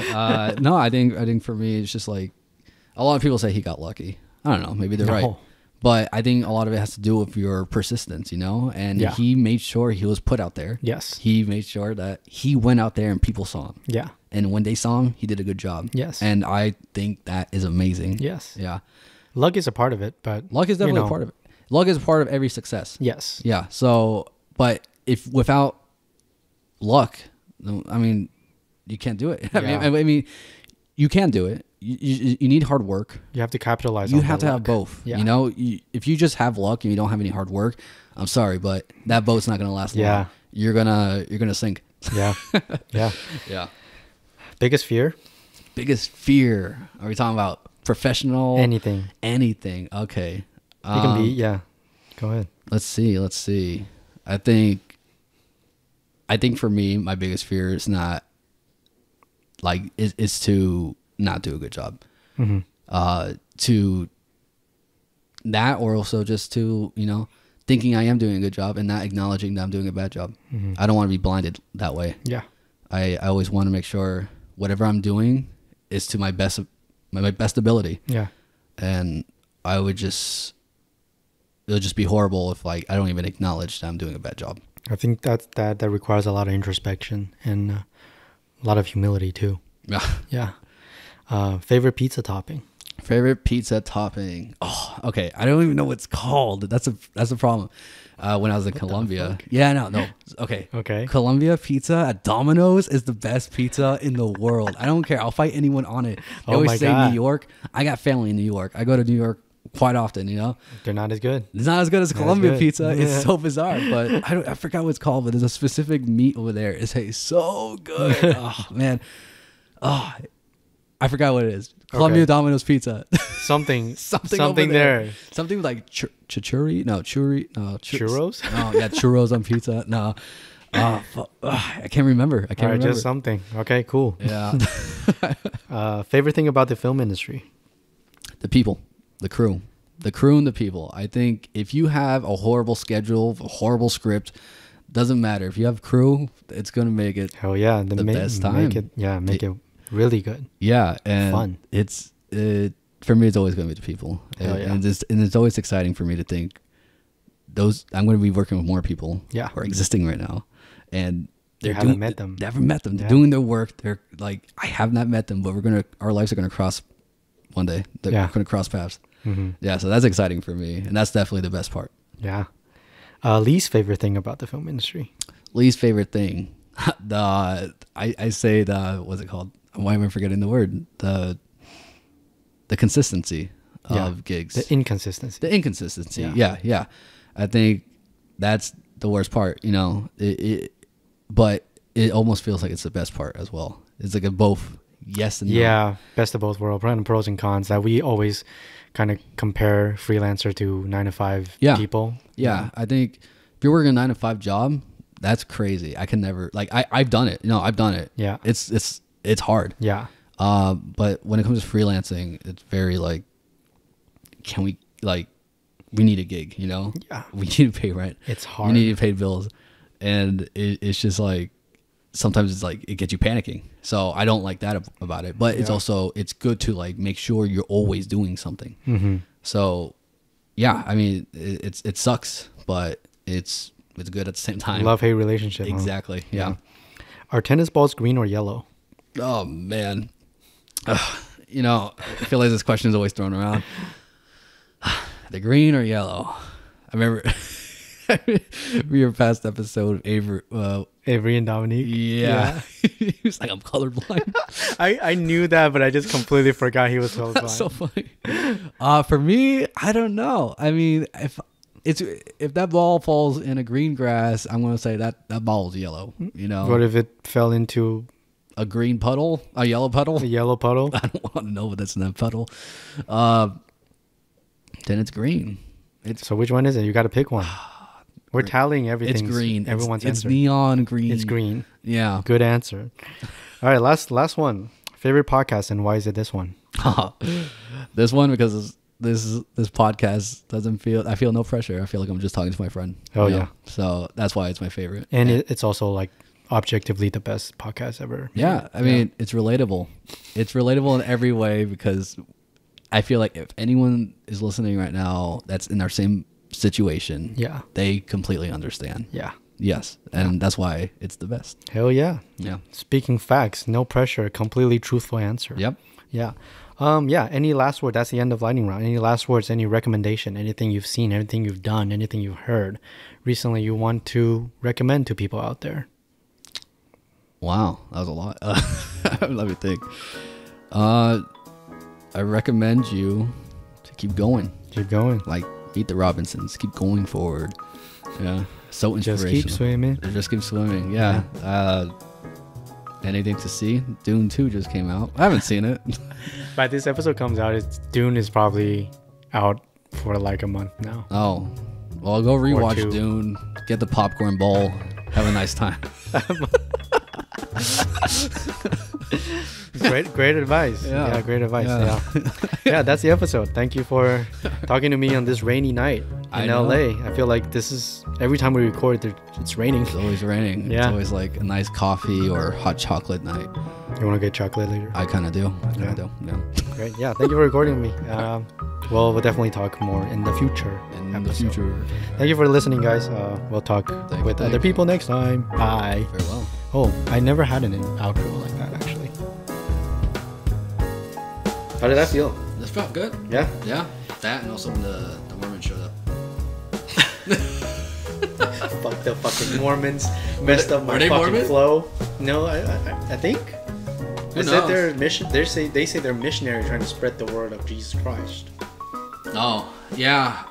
No, I think for me it's just like a lot of people say he got lucky. I don't know, maybe they're right, but I think a lot of it has to do with your persistence, you know. And he made sure he was put out there. Yes, he made sure that he went out there and people saw him. Yeah, and when they saw him, he did a good job. Yes, and I think that is amazing. Yes, yeah, luck is a part of it, but luck is definitely a part of it. Luck is a part of every success. Yes, yeah. So, but if without luck, I mean. You can't do it. I mean, you can do it. You need hard work. You have to capitalize on that. You have to have both. Yeah. You know, if you just have luck and you don't have any hard work, I'm sorry, but that boat's not going to last long. You're going to sink. Yeah. Biggest fear? Biggest fear. Are we talking about professional? Anything. Anything. Okay. It can be, Go ahead. Let's see. I think for me, my biggest fear is not, like, it's to not do a good job. Mm-hmm. To that, or also just to, you know, thinking I am doing a good job and not acknowledging that I'm doing a bad job. Mm-hmm. I don't want to be blinded that way. Yeah. I always want to make sure whatever I'm doing is to my best ability. Yeah. And it'll just be horrible if, like, I don't even acknowledge that I'm doing a bad job. I think that requires a lot of introspection and, a lot of humility too. Yeah. Favorite pizza topping? Favorite pizza topping. Oh, okay. I don't even know what's called. That's a problem. When I was in Colombia. Yeah, no. Okay. Okay. Colombia pizza at Domino's is the best pizza in the world. I don't care. I'll fight anyone on it. They always say New York. I got family in New York. I go to New York quite often, you know. They're not as good. It's not as good as Colombia pizza. Yeah. It's so bizarre, but I forgot what it's called, but there's a specific meat over there. It tastes so good. Oh, man. Oh, I forgot what it is. Colombia Domino's pizza. Something there. Something like churros. Oh yeah, churros on pizza. No, I can't remember. I can't remember. Just something. Okay, cool. Yeah. Favorite thing about the film industry? The people, the crew, and the people. I think if you have a horrible schedule, a horrible script, doesn't matter. If you have crew, it's gonna make it. Hell yeah, the best time. Make it, yeah, make it really good. Yeah, and fun. For me, it's always going to be the people. And it's always exciting for me to think I'm going to be working with more people who are existing right now, and they haven't met them. They're doing their work. They're like, I have not met them, but our lives are going to cross one day. They're going to cross paths. Mm-hmm. Yeah, so that's exciting for me, and that's definitely the best part. Yeah. Least favorite thing about the film industry? Least favorite thing. I say what's it called? Why am I forgetting the word? The consistency of gigs. The inconsistency. The inconsistency. Yeah. I think that's the worst part, you know. But it almost feels like it's the best part as well. It's like a both yes and no. Yeah, best of both worlds, pros and cons that we always kind of compare freelancer to 9-to-5 people. Yeah, I think if you're working a 9-to-5 job, that's crazy. I can never, like, I've done it. No, I've done it. Yeah. It's hard. Yeah. But when it comes to freelancing, it's very like, we need a gig, you know? Yeah. We need to pay rent. It's hard. We need to pay bills. And it's just like, sometimes it's like, it gets you panicking. So I don't like that about it, but it's also, it's good to like, make sure you're always doing something. Mm-hmm. So yeah, I mean, it sucks, but it's good at the same time. Love-hate relationship. Exactly. Huh? Yeah. Are tennis balls green or yellow? Oh, man. You know, I feel like this question is always thrown around. The green or yellow? I remember we were past episode of Avery and Dominique. Yeah. He was like, I'm colorblind. I knew that, but I just completely forgot he was colorblind. That's so funny. For me, I don't know. I mean, if that ball falls in a green grass, I'm going to say that ball is yellow, you know. What if it fell into a green puddle, a yellow puddle? A yellow puddle. I don't want to know what's in that puddle. Then it's green. So which one is it? You got to pick one. We're tallying everything. It's green. Everyone's answer. It's neon green. It's green. Yeah. Good answer. All right, last one. Favorite podcast, and why is it this one? This one because it's this podcast doesn't feel, I feel no pressure. I feel like I'm just talking to my friend. Oh yeah. So that's why it's my favorite. And it's also like objectively the best podcast ever. Yeah. I mean, it's relatable. It's relatable in every way because I feel like if anyone is listening right now, that's in our same situation. Yeah. They completely understand. Yeah. Yes. And that's why it's the best. Hell yeah. Yeah. Speaking facts, no pressure, completely truthful answer. Yep. Yeah. Any last word? That's the end of lightning round. Any last words, any recommendation, anything you've seen, anything you've done, anything you've heard recently you want to recommend to people out there? Wow, that was a lot. Let me think. I recommend you to keep going. Keep going. Like, beat the Robinsons. Keep going forward. Yeah. So inspirational. Just keep swimming. Just keep swimming. Yeah. Anything to see? Dune 2 just came out. I haven't seen it. By this episode comes out, Dune is probably out for like a month now. Oh, well, I'll go rewatch Dune, get the popcorn bowl, have a nice time. Great advice. Yeah, great advice. Yeah, that's the episode. Thank you for talking to me on this rainy night in LA. I feel like this is every time we record, it's raining. It's always raining. Yeah. It's always like a nice coffee or hot chocolate night. You want to get chocolate later? I kind of do. I kind of do. Yeah. Great. Yeah. Thank you for recording me. We'll definitely talk more in the future. Thank you for listening, guys. We'll talk with other people next time. Bye. Farewell. Oh, I never had an outro like that, actually. How did that feel? felt good. Yeah. Yeah. That and also when the Mormons showed up. Fuck the fucking Mormons. Messed up my fucking flow. No, I think. Is that their mission? They say they're missionaries trying to spread the word of Jesus Christ. Oh yeah,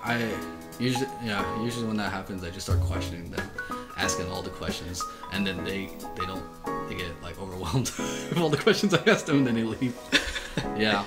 usually when that happens, I just start questioning them, asking all the questions, and then they get like overwhelmed with all the questions I asked them, and then they leave. Yeah.